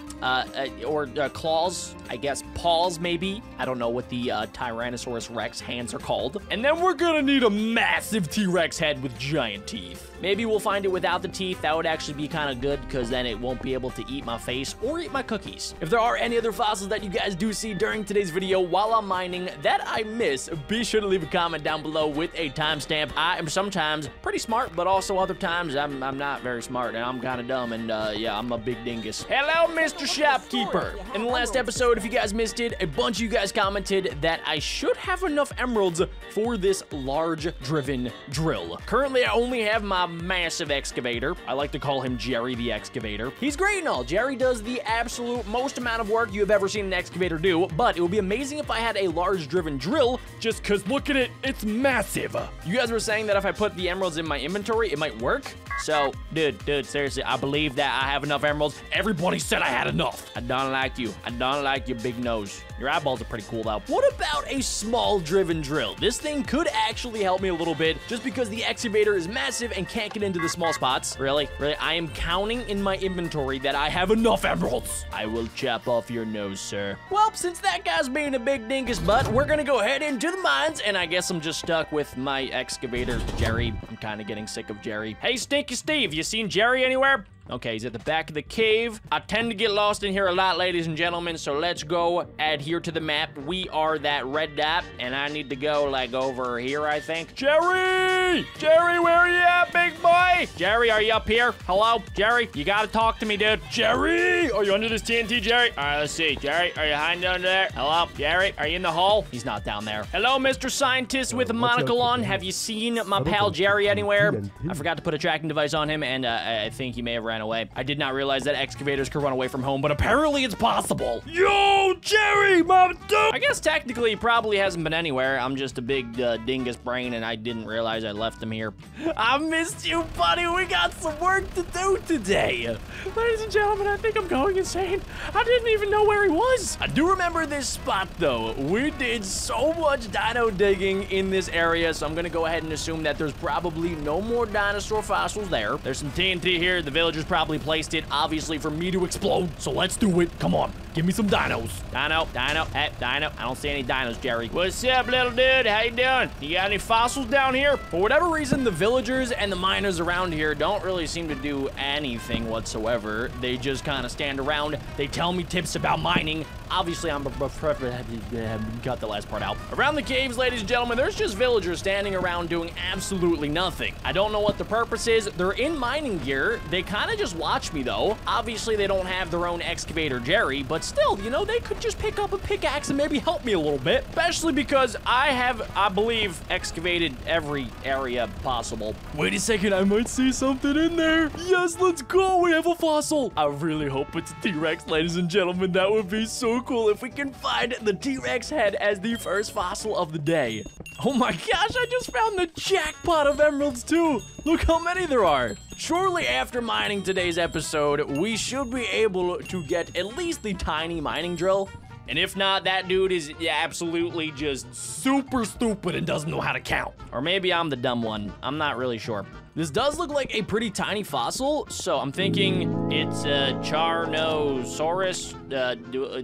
Or claws, I guess paws maybe. I don't know what the Tyrannosaurus Rex hands are called. And then we're gonna need a massive T-Rex head with giant teeth. Maybe we'll find it without the teeth. That would actually be kind of good because then it won't be able to eat my face or eat my cookies. If there are any other fossils that you guys do see during today's video while I'm mining that I miss, be sure to leave a comment down below with a timestamp. I am sometimes pretty smart, but also other times I'm not very smart and I'm kind of dumb and yeah, I'm a big dingus. Hello, Mr. Shopkeeper. In the last episode, if you guys missed it, a bunch of you guys commented that I should have enough emeralds for this large driven drill. Currently, I only have my massive excavator. I like to call him Jerry the excavator. He's great and all. Jerry does the absolute most amount of work you have ever seen an excavator do, but it would be amazing if I had a large driven drill just because look at it. It's massive. You guys were saying that if I put the emeralds in my inventory, it might work. So, dude, seriously, I believe that I have enough emeralds. Everybody said I had enough. I don't like you. I don't like your big nose. Your eyeballs are pretty cool though. What about a small driven drill? This thing could actually help me a little bit just because the excavator is massive and can't get into the small spots. Really, I am counting in my inventory that I have enough emeralds. I will chop off your nose, sir. Well, since that guy's being a big dingus butt, we're gonna go ahead into the mines and I guess I'm just stuck with my excavator, Jerry. I'm kind of getting sick of Jerry. Hey, Stinky Steve, you seen Jerry anywhere? Okay, he's at the back of the cave. I tend to get lost in here a lot, ladies and gentlemen, so let's go adhere to the map. We are that red dot, and I need to go, like, over here, I think. Jerry! Jerry, where are you at, big boy? Jerry, are you up here? Hello? Jerry, you gotta talk to me, dude. Jerry! Are you under this TNT, Jerry? All right, let's see. Jerry, are you hiding under there? Hello? Jerry, are you in the hole? He's not down there. Hello, Mr. Scientist with a monocle on. Have you seen my pal Jerry anywhere? I forgot to put a tracking device on him, and I think he may have ran away. I did not realize that excavators could run away from home, but apparently it's possible. Yo, Jerry, my dude! I guess technically he probably hasn't been anywhere. I'm just a big dingus brain, and I didn't realize I left him here. I missed you, buddy. We got some work to do today. Ladies and gentlemen, I think I'm going insane. I didn't even know where he was. I do remember this spot, though. We did so much dino digging in this area, so I'm gonna go ahead and assume that there's probably no more dinosaur fossils there. There's some TNT here. The villagers probably placed it, obviously, for me to explode. So let's do it. Come on. Give me some dinos. Dino. Hey, dino. I don't see any dinos, Jerry. What's up, little dude? How you doing? You got any fossils down here? For whatever reason, the villagers and the miners around here don't really seem to do anything whatsoever. They just kind of stand around. They tell me tips about mining. Obviously, I'm cut the last part out. Around the caves, ladies and gentlemen, there's just villagers standing around doing absolutely nothing. I don't know what the purpose is. They're in mining gear. They kind of just watch me, though. Obviously, they don't have their own excavator, Jerry, but still, you know, they could just pick up a pickaxe and maybe help me a little bit, especially because I have, I believe, excavated every area possible. Wait a second, I might see something in there. Yes, let's go. We have a fossil. I really hope it's a T-Rex, ladies and gentlemen. That would be so cool if we can find the T-Rex head as the first fossil of the day. Oh my gosh, I just found the jackpot of emeralds too. Look how many there are. Shortly after mining today's episode, we should be able to get at least the tiny mining drill. And if not, that dude is absolutely just super stupid and doesn't know how to count. Or maybe I'm the dumb one. I'm not really sure. This does look like a pretty tiny fossil, so I'm thinking it's a Charnosaurus.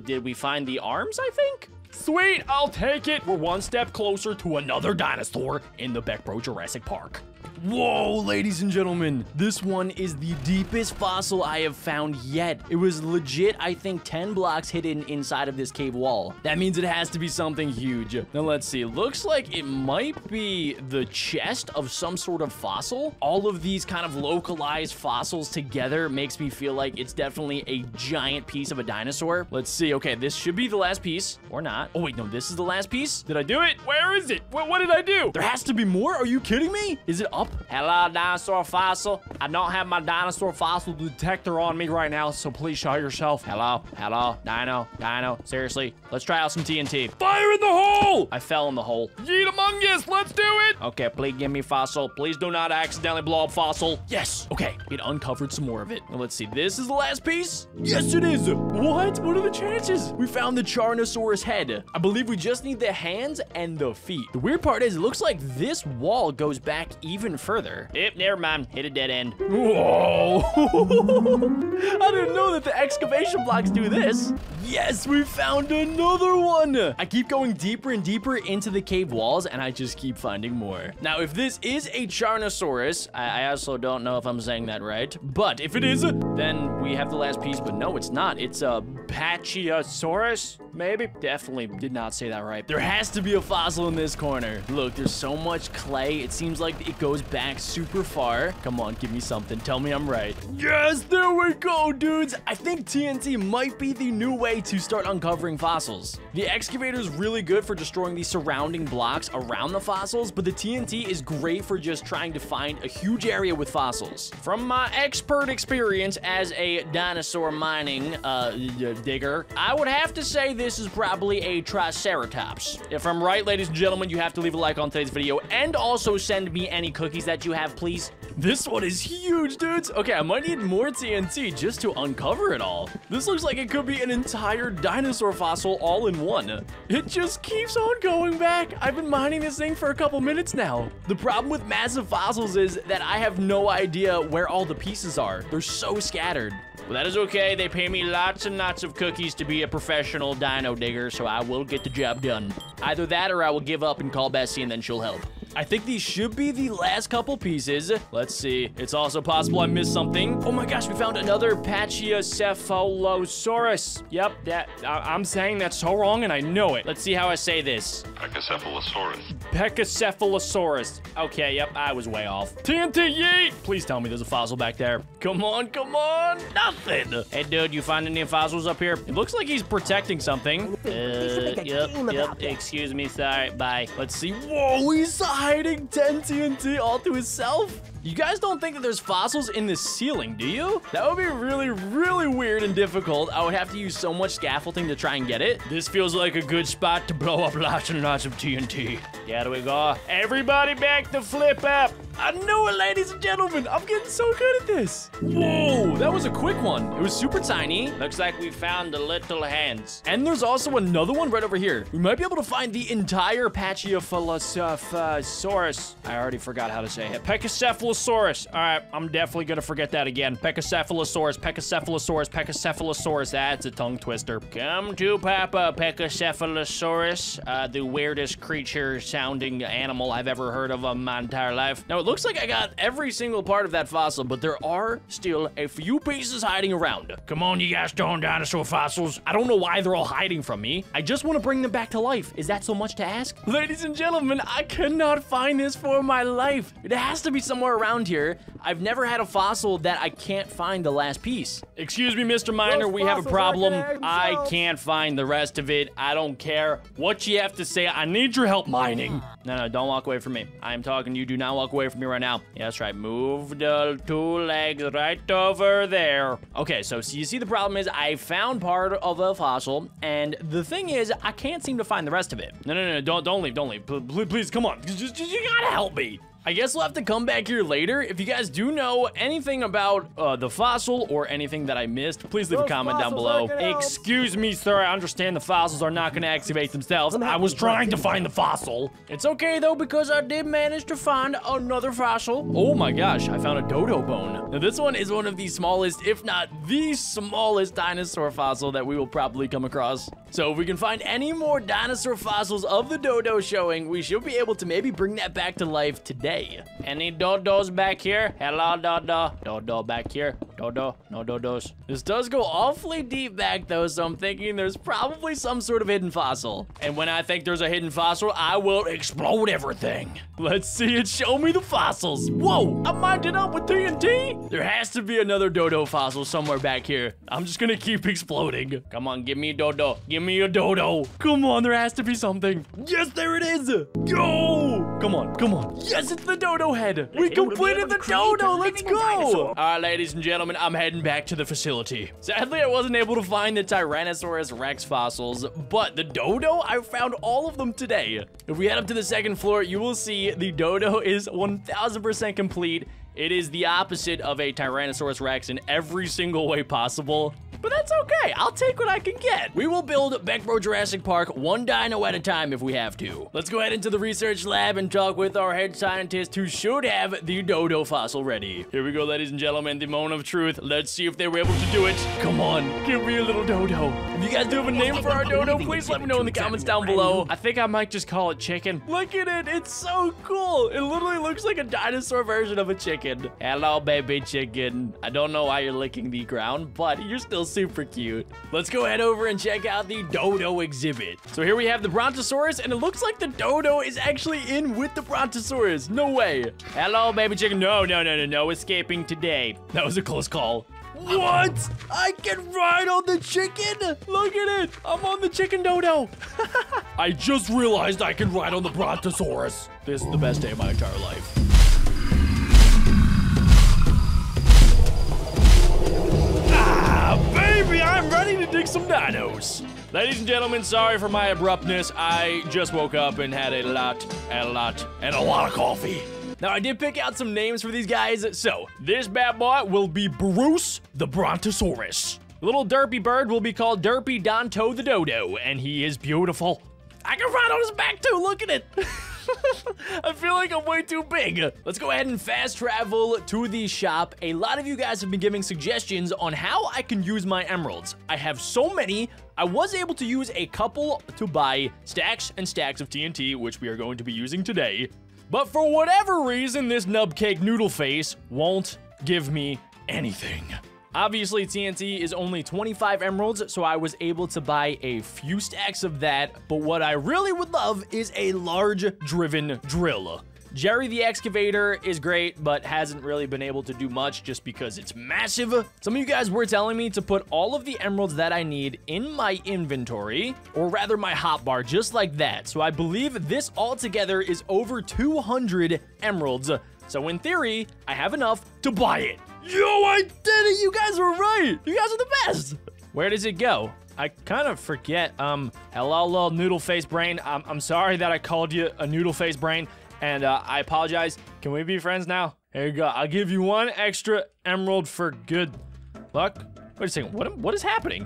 Did we find the arms, I think? Sweet, I'll take it. We're one step closer to another dinosaur in the Beckbro Jurassic Park. Whoa, ladies and gentlemen, this one is the deepest fossil I have found yet. It was legit, I think, 10 blocks hidden inside of this cave wall. That means it has to be something huge. Now, let's see. Looks like it might be the chest of some sort of fossil. All of these kind of localized fossils together makes me feel like it's definitely a giant piece of a dinosaur. Let's see. Okay, this should be the last piece or not. Oh, wait, no, this is the last piece. Did I do it? Where is it? What did I do? There has to be more. Are you kidding me? Is it up? Hello, dinosaur fossil. I don't have my dinosaur fossil detector on me right now, so please show yourself. Hello, hello, dino. Seriously, let's try out some TNT. Fire in the hole! I fell in the hole. Yeet among us, let's do it! Okay, please give me fossil. Please do not accidentally blow up fossil. Yes! Okay, it uncovered some more of it. Now, let's see, this is the last piece? Yes, it is! What? What are the chances? We found the Charnosaurus head. I believe we just need the hands and the feet. The weird part is it looks like this wall goes back even further. Yep, never mind. Hit a dead end. Whoa! I didn't know that the excavation blocks do this. Yes, we found another one. I keep going deeper and deeper into the cave walls, and I just keep finding more. Now, if this is a Charnosaurus, I also don't know if I'm saying that right, but if it is, then we have the last piece, but no, it's not. It's a Pachiosaurus, maybe? Definitely did not say that right. There has to be a fossil in this corner. Look, there's so much clay. It seems like it goes back super far. Come on, give me something. Tell me I'm right. Yes, there we go, dudes. I think TNT might be the new way to start uncovering fossils. The excavator is really good for destroying the surrounding blocks around the fossils, but the TNT is great for just trying to find a huge area with fossils. From my expert experience as a dinosaur mining digger, I would have to say this is probably a Triceratops. If I'm right, ladies and gentlemen, you have to leave a like on today's video and also send me any cookies that you have, please. This one is huge, dudes. Okay, I might need more TNT just to uncover it all. This looks like it could be an entire dinosaur fossil all in one. It just keeps on going back. I've been mining this thing for a couple minutes now. The problem with massive fossils is that I have no idea where all the pieces are. They're so scattered. Well, that is okay. They pay me lots and lots of cookies to be a professional dino digger, so I will get the job done. Either that or I will give up and call Bessie and then she'll help. I think these should be the last couple pieces. Let's see. It's also possible I missed something. Oh my gosh, we found another Pachycephalosaurus. Yep, that I'm saying that so wrong and I know it. Let's see how I say this. Pachycephalosaurus. Pachycephalosaurus. Okay, yep, I was way off. TNT yeet! Please tell me there's a fossil back there. Come on, come on. Nothing. Hey, dude, you find any fossils up here? It looks like he's protecting something. Yep. Excuse me, sorry. Bye. Let's see. Whoa, he's hiding 10 TNT all to himself? You guys don't think that there's fossils in the ceiling, do you? That would be really, really weird and difficult. I would have to use so much scaffolding to try and get it. This feels like a good spot to blow up lots and lots of TNT. There we go. Everybody back the flip app. I knew it, ladies and gentlemen. I'm getting so good at this. Whoa, that was a quick one. It was super tiny. Looks like we found the little hands. And there's also another one right over here. We might be able to find the entire Pachycephalosaurus. I already forgot how to say it. Pachycephalosaurus. All right, I'm definitely gonna forget that again. Pachycephalosaurus. That's a tongue twister. Come to Papa, Pachycephalosaurus. The weirdest creature sounding animal I've ever heard of in my entire life. Now, it looks Looks like I got every single part of that fossil, but there are still a few pieces hiding around. Come on, you guys, darn dinosaur fossils. I don't know why they're all hiding from me. I just want to bring them back to life. Is that so much to ask? Ladies and gentlemen, I cannot find this for my life. It has to be somewhere around here. I've never had a fossil that I can't find the last piece. Excuse me, Mr. Miner, we have a problem. I can't find the rest of it. I don't care what you have to say. I need your help mining. No, no, don't walk away from me. I am talking to you. Do not walk away from me right now. Yeah, that's right. Move the two legs right over there. Okay, so you see the problem is I found part of a fossil, and the thing is I can't seem to find the rest of it. No, no, no, don't leave, don't leave. Please, come on. You gotta help me. I guess we'll have to come back here later. If you guys do know anything about the fossil or anything that I missed, please leave a comment down below. Excuse me, sir. I understand the fossils are not going to activate themselves. I was trying to find the fossil. It's okay, though, because I did manage to find another fossil. Oh, my gosh. I found a dodo bone. Now, this one is one of the smallest, if not the smallest dinosaur fossil that we will probably come across. So if we can find any more dinosaur fossils of the dodo showing, we should be able to maybe bring that back to life today. Any dodos back here? Hello, dodo. Dodo back here. Dodo. No dodos. This does go awfully deep back, though, so I'm thinking there's probably some sort of hidden fossil. And when I think there's a hidden fossil, I will explode everything. Let's see it. Show me the fossils. Whoa, I mined it up with TNT. There has to be another dodo fossil somewhere back here. I'm just gonna keep exploding. Come on, give me a dodo. Give me a dodo. Come on, there has to be something. Yes, there it is. Go. Come on, come on. Yes, it's the dodo head. We completed the dodo. Let's go. All right, ladies and gentlemen, I'm heading back to the facility. Sadly, I wasn't able to find the Tyrannosaurus Rex fossils, but the dodo, I found all of them today. If we head up to the second floor, you will see the dodo is 1000% complete. It is the opposite of a Tyrannosaurus Rex in every single way possible. But that's okay. I'll take what I can get. We will build Beckbro Jurassic Park one dino at a time if we have to. Let's go ahead into the research lab and talk with our head scientist who should have the dodo fossil ready. Here we go, ladies and gentlemen, the moment of truth. Let's see if they were able to do it. Come on, give me a little dodo. If you guys do have a name for our dodo, please let me know in the comments down below. I think I might just call it chicken. Look at it. It's so cool. It literally looks like a dinosaur version of a chicken. Hello, baby chicken. I don't know why you're licking the ground, but you're still super cute. Let's go head over and check out the dodo exhibit. So here we have the brontosaurus, and it looks like the dodo is actually in with the brontosaurus. No way. Hello, baby chicken. No, no, no, no, no escaping today. That was a close call. What? I can ride on the chicken? Look at it. I'm on the chicken dodo. I just realized I can ride on the brontosaurus. This is the best day of my entire life. Baby, I'm ready to dig some dinos. Ladies and gentlemen, sorry for my abruptness. I just woke up and had a lot of coffee. Now, I did pick out some names for these guys. So, this bad boy will be Bruce the Brontosaurus. Little derpy bird will be called Derpy Danto the Dodo, and he is beautiful. I can ride on his back, too. Look at it. I feel like I'm way too big. Let's go ahead and fast travel to the shop. A lot of you guys have been giving suggestions on how I can use my emeralds. I have so many. I was able to use a couple to buy stacks and stacks of TNT, which we are going to be using today. But for whatever reason, this nubcake noodle face won't give me anything. Obviously, TNT is only 25 emeralds, so I was able to buy a few stacks of that. But what I really would love is a large driven drill. Jerry the excavator is great, but hasn't really been able to do much just because it's massive. Some of you guys were telling me to put all of the emeralds that I need in my inventory, or rather my hotbar, just like that. So I believe this altogether is over 200 emeralds. So in theory, I have enough to buy it. Yo, I did it! You guys were right! You guys are the best! Where does it go? I kind of forget. Hello, little noodle-faced brain. I'm sorry that I called you a noodle-faced brain, and I apologize. Can we be friends now? Here you go. I'll give you one extra emerald for good luck. Wait a second. What is happening?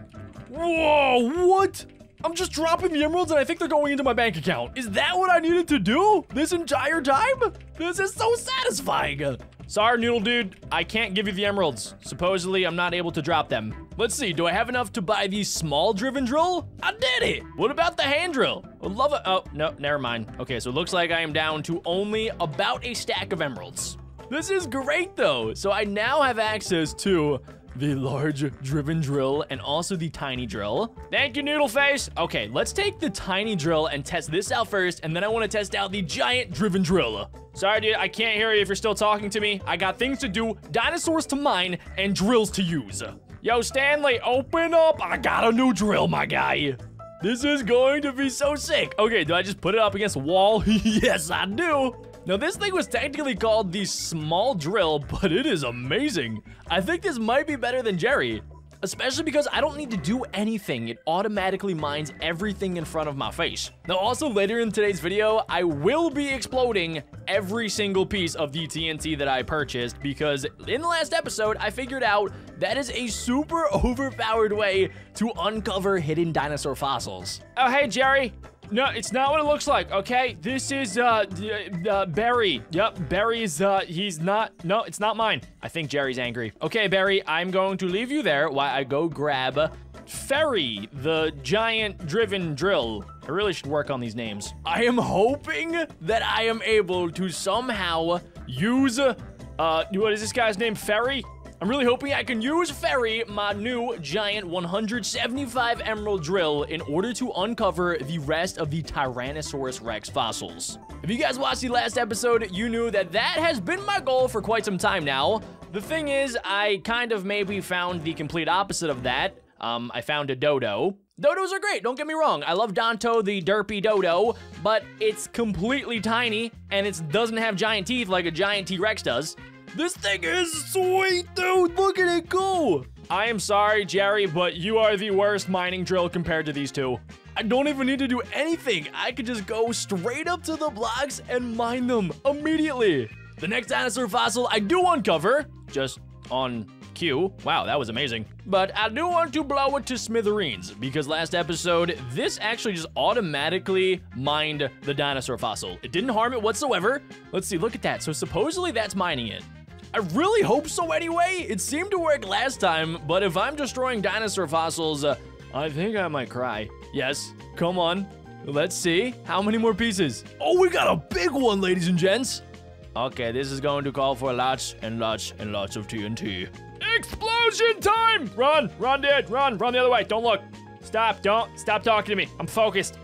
Whoa, what? I'm just dropping the emeralds and I think they're going into my bank account. Is that what I needed to do this entire time? This is so satisfying. Sorry, Noodle Dude, I can't give you the emeralds. Supposedly, I'm not able to drop them. Let's see, do I have enough to buy the small driven drill? I did it. What about the hand drill? I love it. Oh, no, never mind. Okay, so it looks like I am down to only about a stack of emeralds. This is great though. So I now have access to the large driven drill and also the tiny drill. Thank you, Noodleface. Okay, let's take the tiny drill and test this out first, and then I wanna test out the giant driven drill. Sorry, dude, I can't hear you if you're still talking to me. I got things to do, dinosaurs to mine, and drills to use. Yo, Stanley, open up. I got a new drill, my guy. This is going to be so sick. Okay, do I just put it up against a wall? Yes, I do. Now, this thing was technically called the small drill, but it is amazing. I think this might be better than Jerry, especially because I don't need to do anything. It automatically mines everything in front of my face. Now, also later in today's video, I will be exploding every single piece of the TNT that I purchased because in the last episode, I figured out that is a super overpowered way to uncover hidden dinosaur fossils. Oh, hey, Jerry. No, it's not what it looks like, okay? This is, Barry. Yep, Barry's, he's not, no, it's not mine. I think Jerry's angry. Okay, Barry, I'm going to leave you there while I go grab Ferry, the giant driven drill. I really should work on these names. I am hoping that I am able to somehow use, what is this guy's name, Ferry? I'm really hoping I can use Ferry, my new giant 175 emerald drill, in order to uncover the rest of the Tyrannosaurus Rex fossils. If you guys watched the last episode, you knew that that has been my goal for quite some time now. The thing is, I kind of maybe found the complete opposite of that. I found a dodo. Dodos are great, don't get me wrong. I love Danto, the derpy dodo, but it's completely tiny, and it doesn't have giant teeth like a giant T-Rex does. This thing is sweet, dude. Look at it go. I am sorry, Jerry, but you are the worst mining drill compared to these two. I don't even need to do anything. I could just go straight up to the blocks and mine them immediately. The next dinosaur fossil I do uncover, just on cue. Wow, that was amazing. But I do want to blow it to smithereens because last episode, this actually just automatically mined the dinosaur fossil. It didn't harm it whatsoever. Let's see, look at that. So supposedly that's mining it. I really hope so anyway. It seemed to work last time, but if I'm destroying dinosaur fossils, I think I might cry. Yes, come on. Let's see. How many more pieces? Oh, we got a big one, ladies and gents. Okay, this is going to call for lots and lots and lots of TNT. Explosion time! Run, run, dude, run, run the other way. Don't look. Stop, don't. Stop talking to me. I'm focused.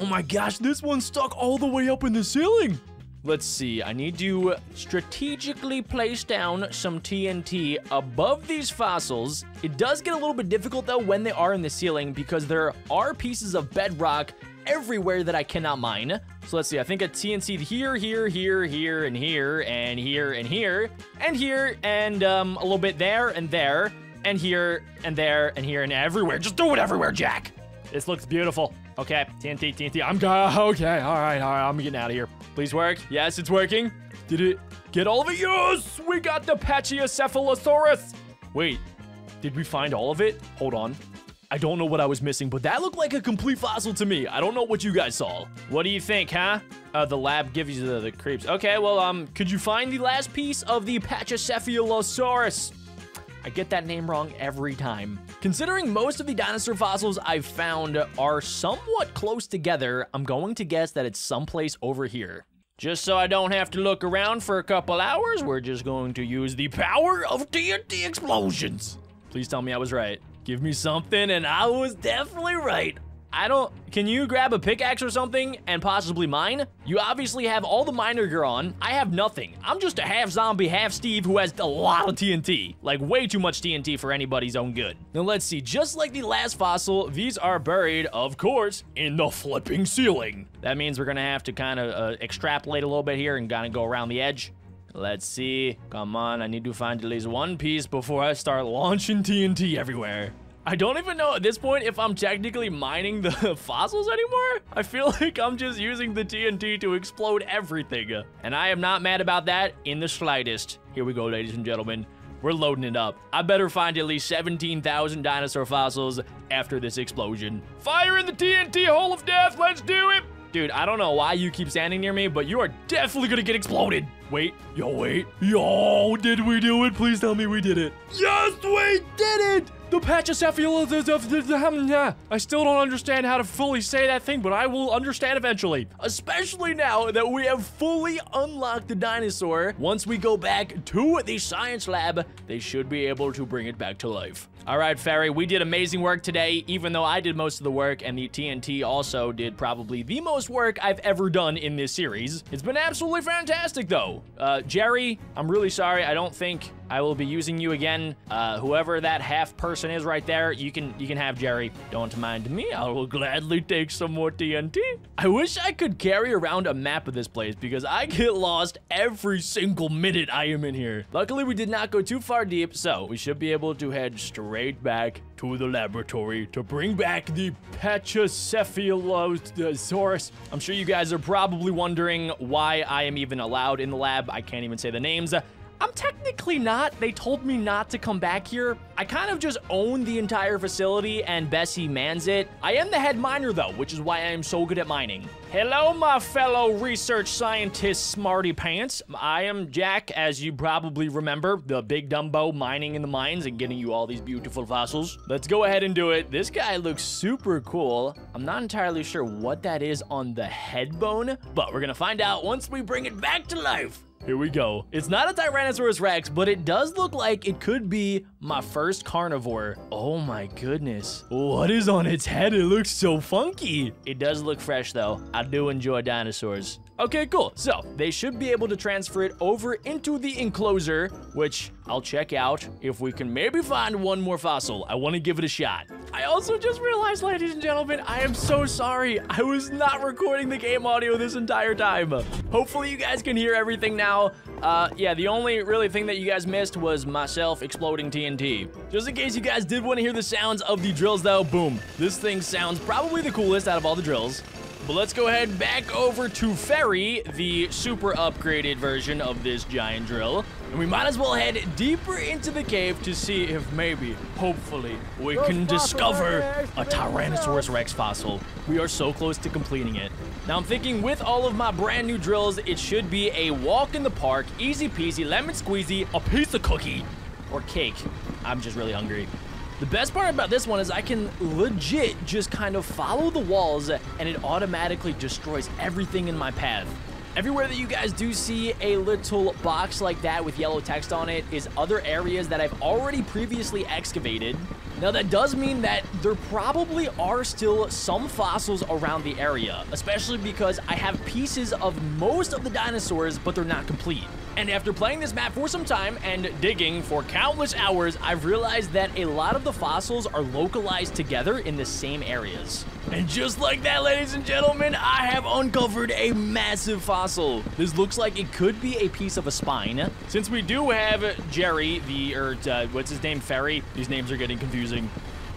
Oh my gosh, this one's stuck all the way up in the ceiling. Let's see, I need to strategically place down some TNT above these fossils. It does get a little bit difficult though when they are in the ceiling because there are pieces of bedrock everywhere that I cannot mine. So let's see, I think a TNT here, here, here, here, and here, and here, and here, and here, and a little bit there, and there, and here, and there, and here, and everywhere. Just do it everywhere, Jack. This looks beautiful. Okay, TNT, TNT, I'm gone. Okay, all right, I'm getting out of here. Please work. Yes, it's working. Did it get all of it? Yes, we got the Pachycephalosaurus. Wait, did we find all of it? Hold on. I don't know what I was missing, but that looked like a complete fossil to me. I don't know what you guys saw. What do you think, huh? The lab gives you the creeps. Okay, well, could you find the last piece of the Pachycephalosaurus? I get that name wrong every time. Considering most of the dinosaur fossils I've found are somewhat close together, I'm going to guess that it's someplace over here. Just so I don't have to look around for a couple hours, we're just going to use the power of TNT explosions. Please tell me I was right. Give me something and I was definitely right. I don't, can you grab a pickaxe or something and possibly mine? You obviously have all the miner gear on. I have nothing. I'm just a half zombie, half Steve who has a lot of TNT. Like way too much TNT for anybody's own good. Now let's see, just like the last fossil, these are buried, of course, in the flipping ceiling. That means we're gonna have to kind of extrapolate a little bit here and kind of go around the edge. Let's see, come on, I need to find at least one piece before I start launching TNT everywhere. I don't even know at this point if I'm technically mining the fossils anymore. I feel like I'm just using the TNT to explode everything. And I am not mad about that in the slightest. Here we go, ladies and gentlemen. We're loading it up. I better find at least 17,000 dinosaur fossils after this explosion. Fire in the TNT hole of death. Let's do it. Dude, I don't know why you keep standing near me, but you are definitely gonna get exploded. Wait, yo, wait. Yo, did we do it? Please tell me we did it. Yes, we did it! The pachycephalosaurus. I still don't understand how to fully say that thing, but I will understand eventually. Especially now that we have fully unlocked the dinosaur. Once we go back to the science lab, they should be able to bring it back to life. All right, Fairy, we did amazing work today, even though I did most of the work, and the TNT also did probably the most work I've ever done in this series. It's been absolutely fantastic, though. Jerry, I'm really sorry. I don't think I will be using you again. Whoever that half person is right there, you can have Jerry. Don't mind me. I will gladly take some more TNT. I wish I could carry around a map of this place because I get lost every single minute I am in here. Luckily, we did not go too far deep, so we should be able to head straight back to the laboratory to bring back the Pachycephalosaurus. I'm sure you guys are probably wondering why I am even allowed in the lab. I can't even say the names. I'm technically not. They told me not to come back here. I kind of just own the entire facility and Bessie mans it. I am the head miner though, which is why I am so good at mining. Hello, my fellow research scientist smarty pants. I am Jack, as you probably remember, the big Dumbo mining in the mines and getting you all these beautiful fossils. Let's go ahead and do it. This guy looks super cool. I'm not entirely sure what that is on the head bone, but we're gonna find out once we bring it back to life. Here we go. It's not a Tyrannosaurus Rex, but it does look like it could be my first carnivore. Oh my goodness. What is on its head? It looks so funky. It does look fresh though. I do enjoy dinosaurs. Okay, cool. So they should be able to transfer it over into the enclosure, which I'll check out if we can maybe find one more fossil. I want to give it a shot. I also just realized, ladies and gentlemen, I am so sorry. I was not recording the game audio this entire time. Hopefully you guys can hear everything now. Yeah, the only really thing that you guys missed was myself exploding TNT. Just in case you guys did want to hear the sounds of the drills though, boom. This thing sounds probably the coolest out of all the drills. But let's go ahead back over to Ferry, the super upgraded version of this giant drill. And we might as well head deeper into the cave to see if maybe, hopefully, we can discover a Tyrannosaurus Rex fossil. We are so close to completing it. Now I'm thinking with all of my brand new drills, it should be a walk in the park, easy peasy, lemon squeezy, a piece of cookie or cake. I'm just really hungry. The best part about this one is I can legit just kind of follow the walls and it automatically destroys everything in my path. Everywhere that you guys do see a little box like that with yellow text on it is other areas that I've already previously excavated. Now that does mean that there probably are still some fossils around the area, especially because I have pieces of most of the dinosaurs, but they're not complete. And after playing this map for some time and digging for countless hours, I've realized that a lot of the fossils are localized together in the same areas. And just like that, ladies and gentlemen, I have uncovered a massive fossil. This looks like it could be a piece of a spine. Since we do have Jerry, what's his name, Ferry? These names are getting confusing.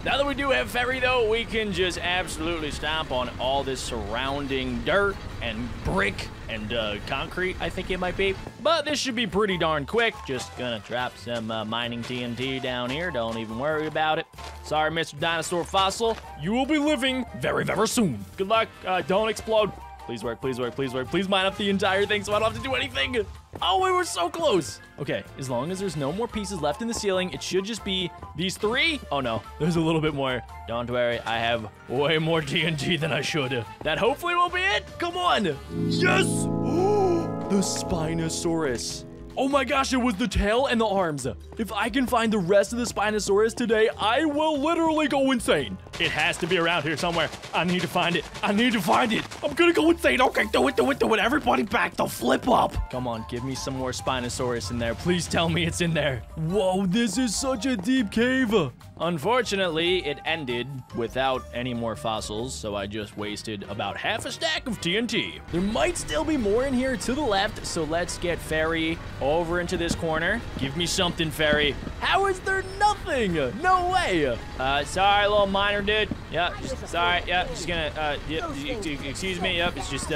Now that we do have Ferry, though, we can just absolutely stomp on all this surrounding dirt and brick and concrete, I think it might be. But this should be pretty darn quick. Just gonna drop some mining TNT down here. Don't even worry about it. Sorry, Mr. Dinosaur Fossil. You will be living very, very soon. Good luck. Don't explode. Please work, please work, please work. Please mine up the entire thing so I don't have to do anything. Oh, we were so close. Okay, as long as there's no more pieces left in the ceiling, it should just be these three. Oh no, there's a little bit more. Don't worry, I have way more TNT than I should. That hopefully will be it. Come on. Yes! Ooh, the Spinosaurus. Oh my gosh, it was the tail and the arms. If I can find the rest of the Spinosaurus today, I will literally go insane. It has to be around here somewhere. I need to find it. I need to find it. I'm gonna go insane. Okay, do it, do it, do it. Everybody back the flip up. Come on, give me some more Spinosaurus in there. Please tell me it's in there. Whoa, this is such a deep cave. Unfortunately, it ended without any more fossils, so I just wasted about half a stack of TNT. There might still be more in here to the left, so let's get Ferry over into this corner. Give me something, Ferry. How is there nothing? No way. Sorry, little miner dude. Yeah, just, sorry. Yeah, just gonna, excuse me. Yep, it's just,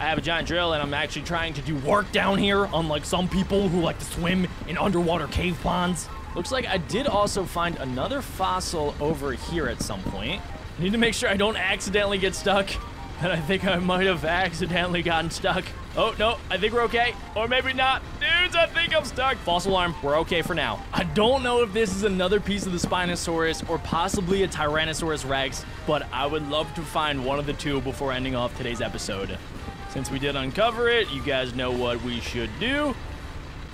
I have a giant drill, and I'm actually trying to do work down here, unlike some people who like to swim in underwater cave ponds. Looks like I did also find another fossil over here at some point. I need to make sure I don't accidentally get stuck. And I think I might have accidentally gotten stuck. Oh, no, I think we're okay. Or maybe not. Dudes, I think I'm stuck. False alarm, we're okay for now. I don't know if this is another piece of the Spinosaurus or possibly a Tyrannosaurus Rex, but I would love to find one of the two before ending off today's episode. Since we did uncover it, you guys know what we should do.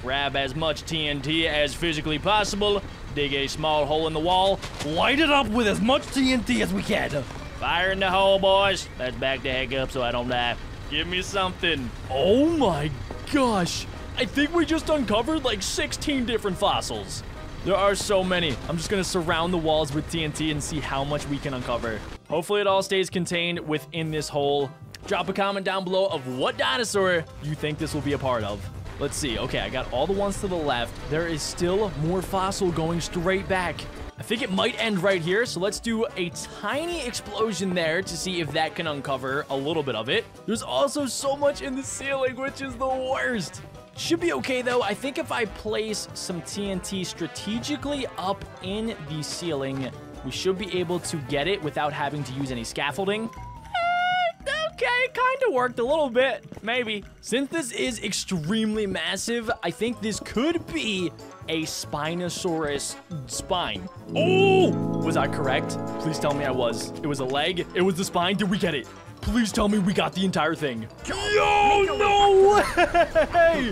Grab as much TNT as physically possible, dig a small hole in the wall, light it up with as much TNT as we can. Fire in the hole, boys. Let's back the heck up so I don't die. Give me something. Oh my gosh. I think we just uncovered like 16 different fossils. There are so many. I'm just gonna surround the walls with TNT and see how much we can uncover. Hopefully it all stays contained within this hole. Drop a comment down below of what dinosaur you think this will be a part of. Let's see. Okay, I got all the ones to the left. There is still more fossil going straight back. I think it might end right here, so let's do a tiny explosion there to see if that can uncover a little bit of it. There's also so much in the ceiling, which is the worst. Should be okay, though. I think if I place some TNT strategically up in the ceiling, we should be able to get it without having to use any scaffolding. Okay, kind of worked a little bit, maybe. Since this is extremely massive, I think this could be a Spinosaurus spine. Oh, was I correct? Please tell me I was. It was a leg, it was the spine, did we get it? Please tell me we got the entire thing. Yo, no way!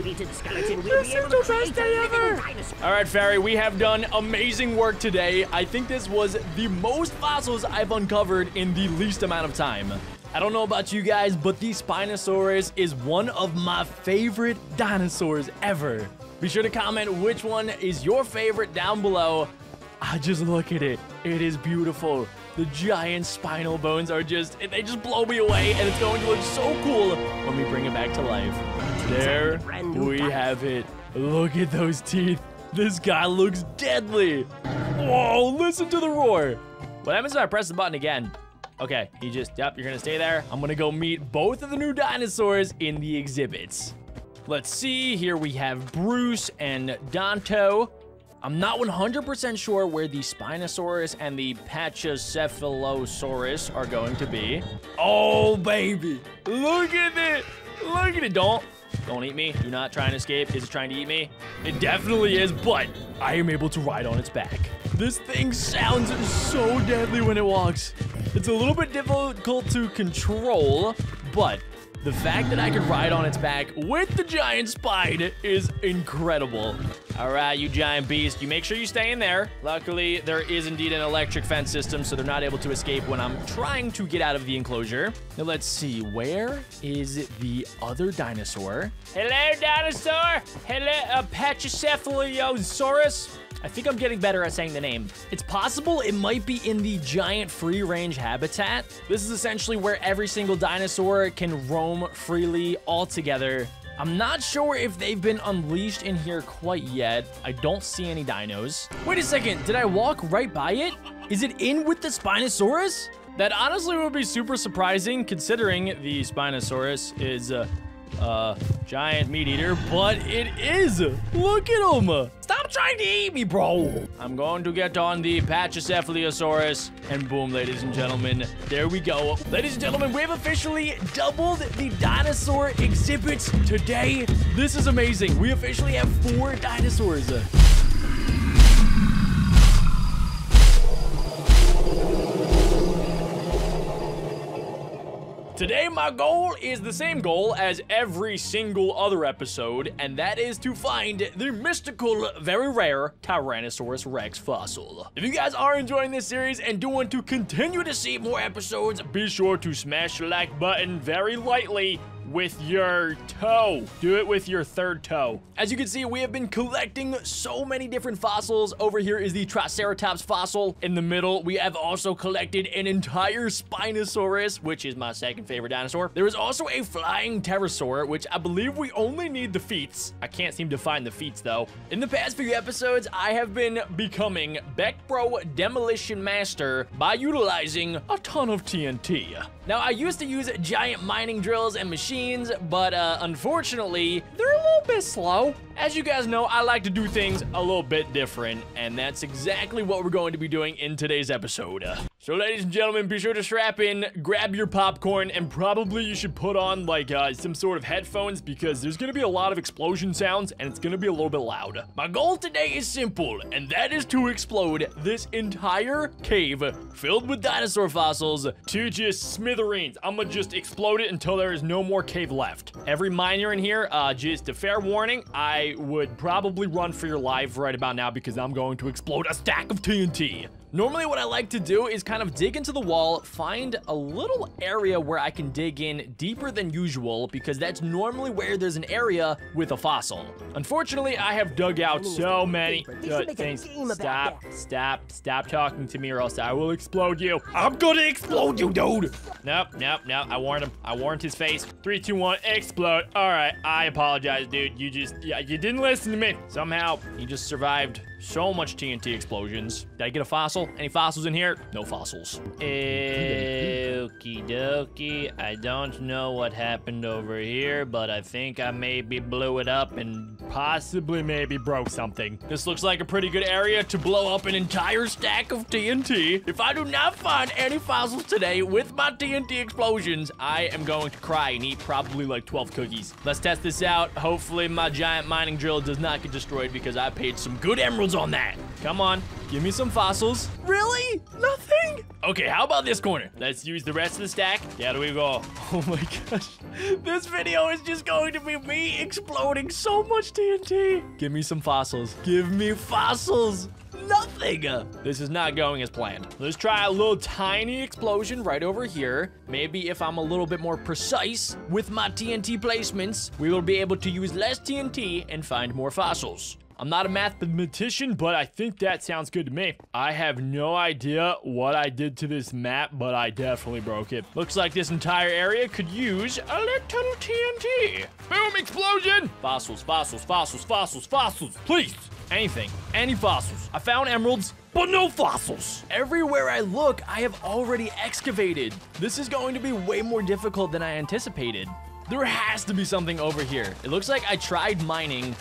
This is the best day ever! All right, Fairy, we have done amazing work today. I think this was the most fossils I've uncovered in the least amount of time. I don't know about you guys, but the Spinosaurus is one of my favorite dinosaurs ever. Be sure to comment which one is your favorite down below. I just look at it. It is beautiful. The giant spinal bones are just, they just blow me away, and it's going to look so cool when we bring it back to life. There we have it. Look at those teeth. This guy looks deadly. Whoa, listen to the roar. What happens if I press the button again? Okay, he just, yep, you're gonna stay there. I'm gonna go meet both of the new dinosaurs in the exhibits. Let's see, here we have Bruce and Danto. I'm not 100% sure where the Spinosaurus and the Pachycephalosaurus are going to be. Oh, baby, look at it. Look at it, don't eat me. Do not try and escape. Is it trying to eat me? It definitely is, but I am able to ride on its back. This thing sounds so deadly when it walks. It's a little bit difficult to control, but the fact that I could ride on its back with the giant spine is incredible. All right, you giant beast, you make sure you stay in there. Luckily, there is indeed an electric fence system, so they're not able to escape when I'm trying to get out of the enclosure. Now, let's see, where is the other dinosaur? Hello, dinosaur. Hello, Pachycephalosaurus. I think I'm getting better at saying the name. It's possible it might be in the giant free-range habitat. This is essentially where every single dinosaur can roam freely all together. I'm not sure if they've been unleashed in here quite yet. I don't see any dinos. Wait a second, did I walk right by it? Is it in with the Spinosaurus? That honestly would be super surprising considering the Spinosaurus is giant meat eater, but it is. Look at him. Stop trying to eat me, bro. I'm going to get on the Pachycephalosaurus, and boom, ladies and gentlemen, there we go. Ladies and gentlemen, we have officially doubled the dinosaur exhibits today. This is amazing. We officially have 4 dinosaurs. Today, my goal is the same goal as every single other episode, and that is to find the mystical, very rare Tyrannosaurus Rex fossil. If you guys are enjoying this series and do want to continue to see more episodes, be sure to smash the like button very lightly with your toe. Do it with your third toe. As you can see, we have been collecting so many different fossils. Over here is the Triceratops fossil. In the middle, we have also collected an entire Spinosaurus, which is my second favorite dinosaur. There is also a flying pterosaur, which I believe we only need the feet. I can't seem to find the feet, though. In the past few episodes, I have been becoming BeckBro Demolition Master by utilizing a ton of TNT. Now, I used to use giant mining drills and machines machines, but unfortunately, they're a little bit slow. As you guys know, I like to do things a little bit different, and that's exactly what we're going to be doing in today's episode. So ladies and gentlemen, be sure to strap in, grab your popcorn, and probably you should put on like some sort of headphones because there's gonna be a lot of explosion sounds and it's gonna be a little bit loud. My goal today is simple, and that is to explode this entire cave filled with dinosaur fossils to just smithereens. I'm gonna just explode it until there is no more cave left. Every miner in here, just a fair warning, I would probably run for your life right about now because I'm going to explode a stack of TNT. Normally what I like to do is kind of dig into the wall, find a little area where I can dig in deeper than usual because that's normally where there's an area with a fossil. Unfortunately, I have dug out so many things. Stop talking to me or else I will explode you. I'm gonna explode you, dude. Nope, I warned him. I warned his face. 3, 2, 1, explode. All right, I apologize, dude. You didn't listen to me. Somehow, you just survived so much TNT explosions. Did I get a fossil? Any fossils in here? No fossils. Okie dokie. I don't know what happened over here, but I think I maybe blew it up and possibly maybe broke something. This looks like a pretty good area to blow up an entire stack of TNT. If I do not find any fossils today with my TNT explosions, I am going to cry and eat probably like 12 cookies. Let's test this out. Hopefully my giant mining drill does not get destroyed because I paid some good emeralds on that. Come on, give me some fossils. Really? Nothing? Okay, how about this corner? Let's use the rest of the stack. There we go. Oh my gosh. This video is just going to be me exploding so much TNT. Give me some fossils. Give me fossils. Nothing. This is not going as planned. Let's try a little tiny explosion right over here. Maybe if I'm a little bit more precise with my TNT placements, we will be able to use less TNT and find more fossils. I'm not a mathematician, but I think that sounds good to me. I have no idea what I did to this map, but I definitely broke it. Looks like this entire area could use a little TNT. Boom, explosion! Fossils, fossils, fossils, fossils, fossils. Please, anything, any fossils. I found emeralds, but no fossils. Everywhere I look, I have already excavated. This is going to be way more difficult than I anticipated. There has to be something over here. It looks like I tried mining,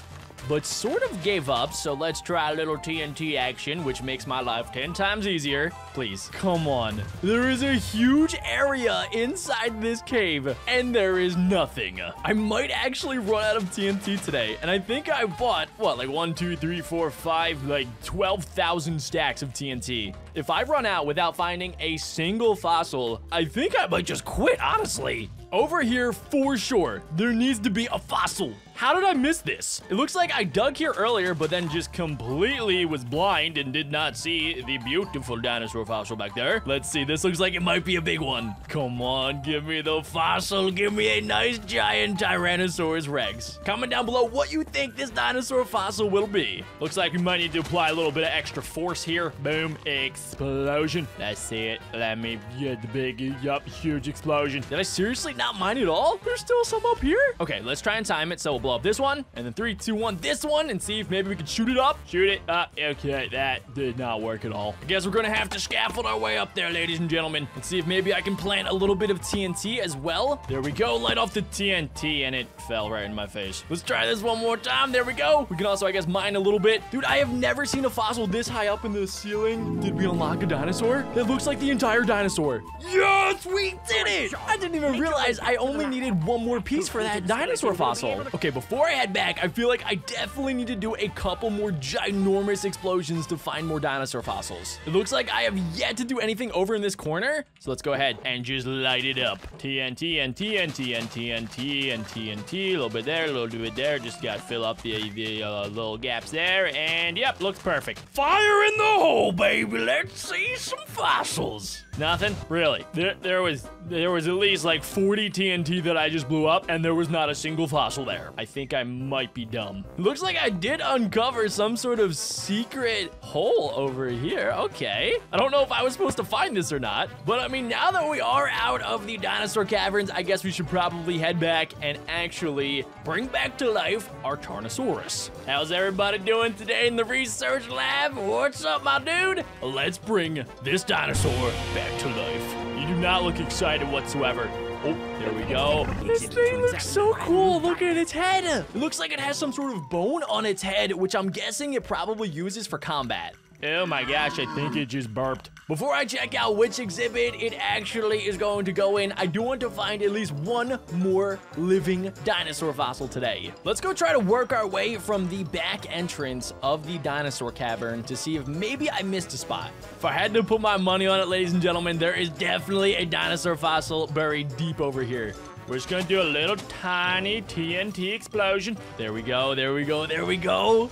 but sort of gave up, so let's try a little TNT action, which makes my life 10 times easier. Please, come on. There is a huge area inside this cave, and there is nothing. I might actually run out of TNT today, and I think I bought, what, like 1, 2, 3, 4, 5, like 12,000 stacks of TNT. If I run out without finding a single fossil, I think I might just quit, honestly. Over here, for sure, there needs to be a fossil. How did I miss this? It looks like I dug here earlier, but then just completely was blind and did not see the beautiful dinosaur fossil back there. Let's see, this looks like it might be a big one. Come on, give me the fossil. Give me a nice giant Tyrannosaurus Rex. Comment down below what you think this dinosaur fossil will be. Looks like we might need to apply a little bit of extra force here. Boom, explosion. Let's see it. Let me get the big, yup, huge explosion. Did I seriously not mine at all? There's still some up here? Okay, let's try and time it, so we'll blow up this one, and then 3, 2, 1, this one, and see if maybe we can shoot it up. Shoot it up. Okay, that did not work at all. I guess we're gonna have to scaffold our way up there, ladies and gentlemen, and see if maybe I can plant a little bit of TNT as well. There we go, light off the TNT, and it fell right in my face. Let's try this one more time. There we go. We can also, I guess, mine a little bit. Dude, I have never seen a fossil this high up in the ceiling. Did we unlock a dinosaur? That looks like the entire dinosaur. Yes, we did it! I didn't even realize I only needed one more piece for that dinosaur fossil. Okay, before I head back, I feel like I definitely need to do a couple more ginormous explosions to find more dinosaur fossils. It looks like I have yet to do anything over in this corner, so let's go ahead and just light it up. TNT, and TNT, and TNT, and TNT. A little bit there, a little bit there. Just gotta fill up the little gaps there, and yep, looks perfect. Fire in the hole, baby. Let's see some fossils. Nothing? Really? There was at least like 40 TNT that I just blew up, and there was not a single fossil there. I think I might be dumb. Looks like I did uncover some sort of secret hole over here. Okay. I don't know if I was supposed to find this or not, but I mean, now that we are out of the dinosaur caverns, I guess we should probably head back and actually bring back to life our Tyrannosaurus. How's everybody doing today in the research lab? What's up, my dude? Let's bring this dinosaur back to life. You do not look excited whatsoever. Oh, there we go. This thing looks so cool. Look at its head. It looks like it has some sort of bone on its head, which I'm guessing it probably uses for combat. Oh my gosh, I think it just burped. Before I check out which exhibit it actually is going to go in, I do want to find at least one more living dinosaur fossil today. Let's go try to work our way from the back entrance of the dinosaur cavern to see if maybe I missed a spot. If I had to put my money on it, ladies and gentlemen, there is definitely a dinosaur fossil buried deep over here. We're just gonna do a little tiny TNT explosion. There we go, there we go, there we go.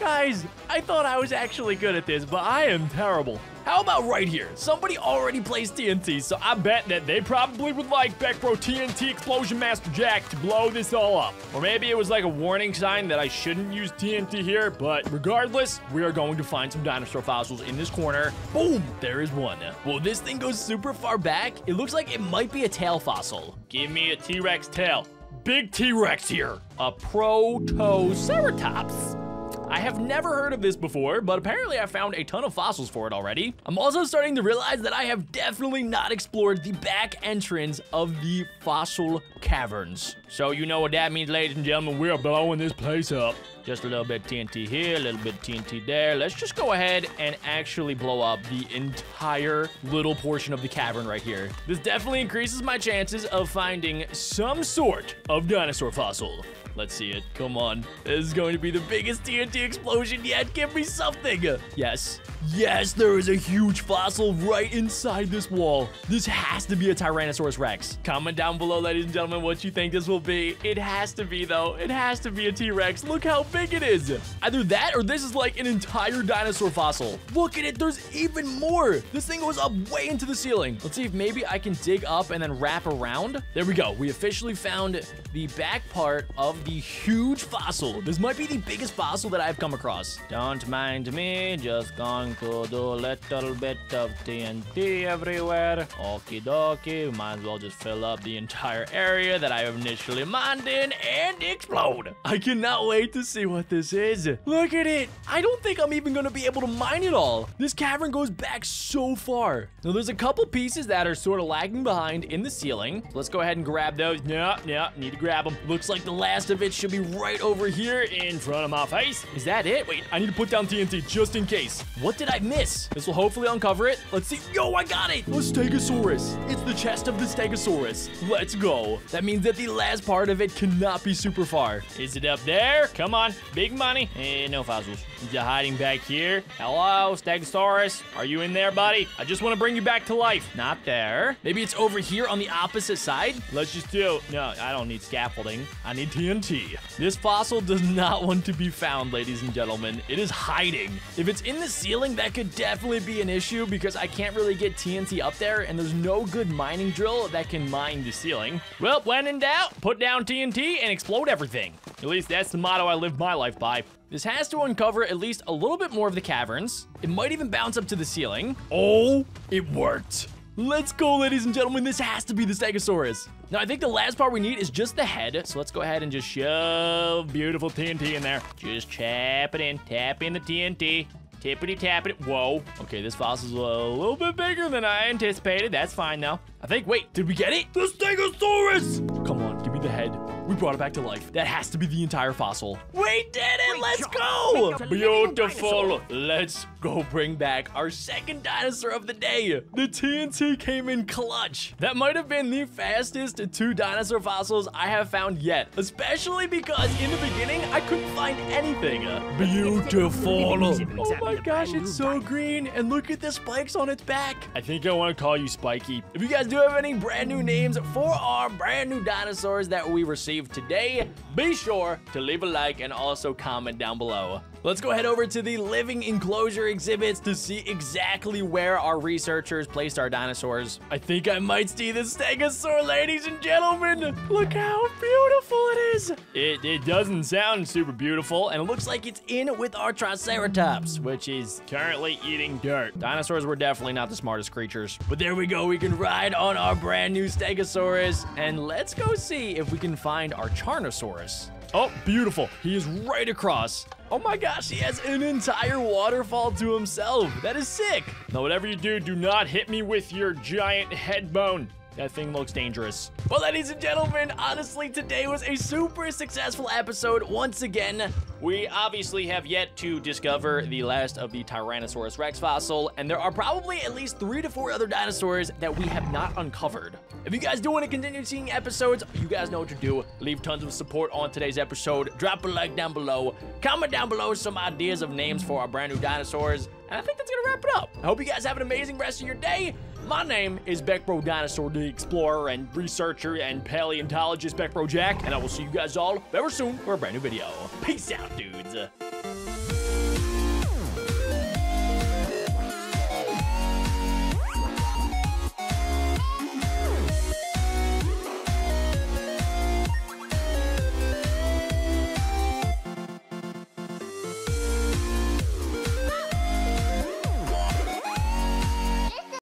Guys, I thought I was actually good at this, but I am terrible. How about right here? Somebody already plays TNT, so I bet that they probably would like BeckBro TNT Explosion Master Jack to blow this all up. Or maybe it was like a warning sign that I shouldn't use TNT here, but regardless, we are going to find some dinosaur fossils in this corner. Boom, there is one. Well, this thing goes super far back. It looks like it might be a tail fossil. Give me a T-Rex tail. Big T-Rex here. A Protoceratops. I have never heard of this before, but apparently I found a ton of fossils for it already. I'm also starting to realize that I have definitely not explored the back entrance of the fossil caverns. So you know what that means, ladies and gentlemen. We are blowing this place up. Just a little bit TNT here, a little bit TNT there. Let's just go ahead and actually blow up the entire little portion of the cavern right here. This definitely increases my chances of finding some sort of dinosaur fossil. Let's see it. Come on. This is going to be the biggest TNT explosion yet. Give me something. Yes. Yes, there is a huge fossil right inside this wall. This has to be a Tyrannosaurus Rex. Comment down below, ladies and gentlemen, what you think this will be. It has to be, though. It has to be a T-Rex. Look how big it is. Either that or this is like an entire dinosaur fossil. Look at it. There's even more. This thing goes up way into the ceiling. Let's see if maybe I can dig up and then wrap around. There we go. We officially found the back part of the huge fossil. This might be the biggest fossil that I've come across. Don't mind me, just going to do a little bit of TNT everywhere. Okie dokie, might as well just fill up the entire area that I initially mined in and explode. I cannot wait to see what this is. Look at it. I don't think I'm even gonna be able to mine it all. This cavern goes back so far. Now there's a couple pieces that are sort of lagging behind in the ceiling. Let's go ahead and grab those. Yeah, need to grab them. Looks like the last of it should be right over here in front of my face. Is that it? Wait, I need to put down TNT just in case. What did I miss? This will hopefully uncover it. Let's see. Yo, I got it. A Stegosaurus. It's the chest of the Stegosaurus. Let's go. That means that the last part of it cannot be super far. Is it up there? Come on. Big money. And no fossils. You're hiding back here. Hello, Stegosaurus. Are you in there, buddy? I just want to bring you back to life. Not there. Maybe it's over here on the opposite side. Let's just do... No, I don't need scaffolding. I need TNT. This fossil does not want to be found, ladies and gentlemen. It is hiding. If it's in the ceiling, that could definitely be an issue because I can't really get TNT up there, and there's no good mining drill that can mine the ceiling. Well, when in doubt, put down TNT and explode everything. At least that's the motto I live my life by. This has to uncover at least a little bit more of the caverns. It might even bounce up to the ceiling. Oh, it worked. Let's go, ladies and gentlemen. This has to be the Stegosaurus. Now, I think the last part we need is just the head. So let's go ahead and just shove beautiful TNT in there. Just tap it in. Tap in the TNT. Tippity tap it. Whoa. Okay, this fossil's a little bit bigger than I anticipated. That's fine, though. I think, wait, did we get it? The Stegosaurus! Come on, give me the head. We brought it back to life. That has to be the entire fossil. We did it! Let's go! Beautiful. Let's go bring back our second dinosaur of the day. The TNT came in clutch. That might have been the fastest two dinosaur fossils I have found yet, especially because in the beginning, I couldn't find anything. Beautiful. Oh my gosh, it's so green. And look at the spikes on its back. I think I want to call you Spiky. If you guys do have any brand new names for our brand new dinosaurs that we received today, be sure to leave a like and also comment down below. Let's go head over to the living enclosure exhibits to see exactly where our researchers placed our dinosaurs. I think I might see the Stegosaur, ladies and gentlemen. Look how beautiful it is. It doesn't sound super beautiful, and it looks like it's in with our Triceratops, which is currently eating dirt. Dinosaurs were definitely not the smartest creatures, but there we go. We can ride on our brand new Stegosaurus, and let's go see if we can find our Charnosaurus. Oh, beautiful. He is right across. Oh my gosh, he has an entire waterfall to himself. That is sick. Now, whatever you do, do not hit me with your giant head bone. That thing looks dangerous. Well, ladies and gentlemen, honestly, today was a super successful episode once again. We obviously have yet to discover the last of the Tyrannosaurus Rex fossil, and there are probably at least 3 to 4 other dinosaurs that we have not uncovered. If you guys do want to continue seeing episodes, you guys know what to do. Leave tons of support on today's episode. Drop a like down below. Comment down below some ideas of names for our brand new dinosaurs. And I think that's gonna wrap it up. I hope you guys have an amazing rest of your day. My name is Beckbro Dinosaur, the explorer and researcher and paleontologist BeckBroJack, and I will see you guys all very soon for a brand new video. Peace out, dudes.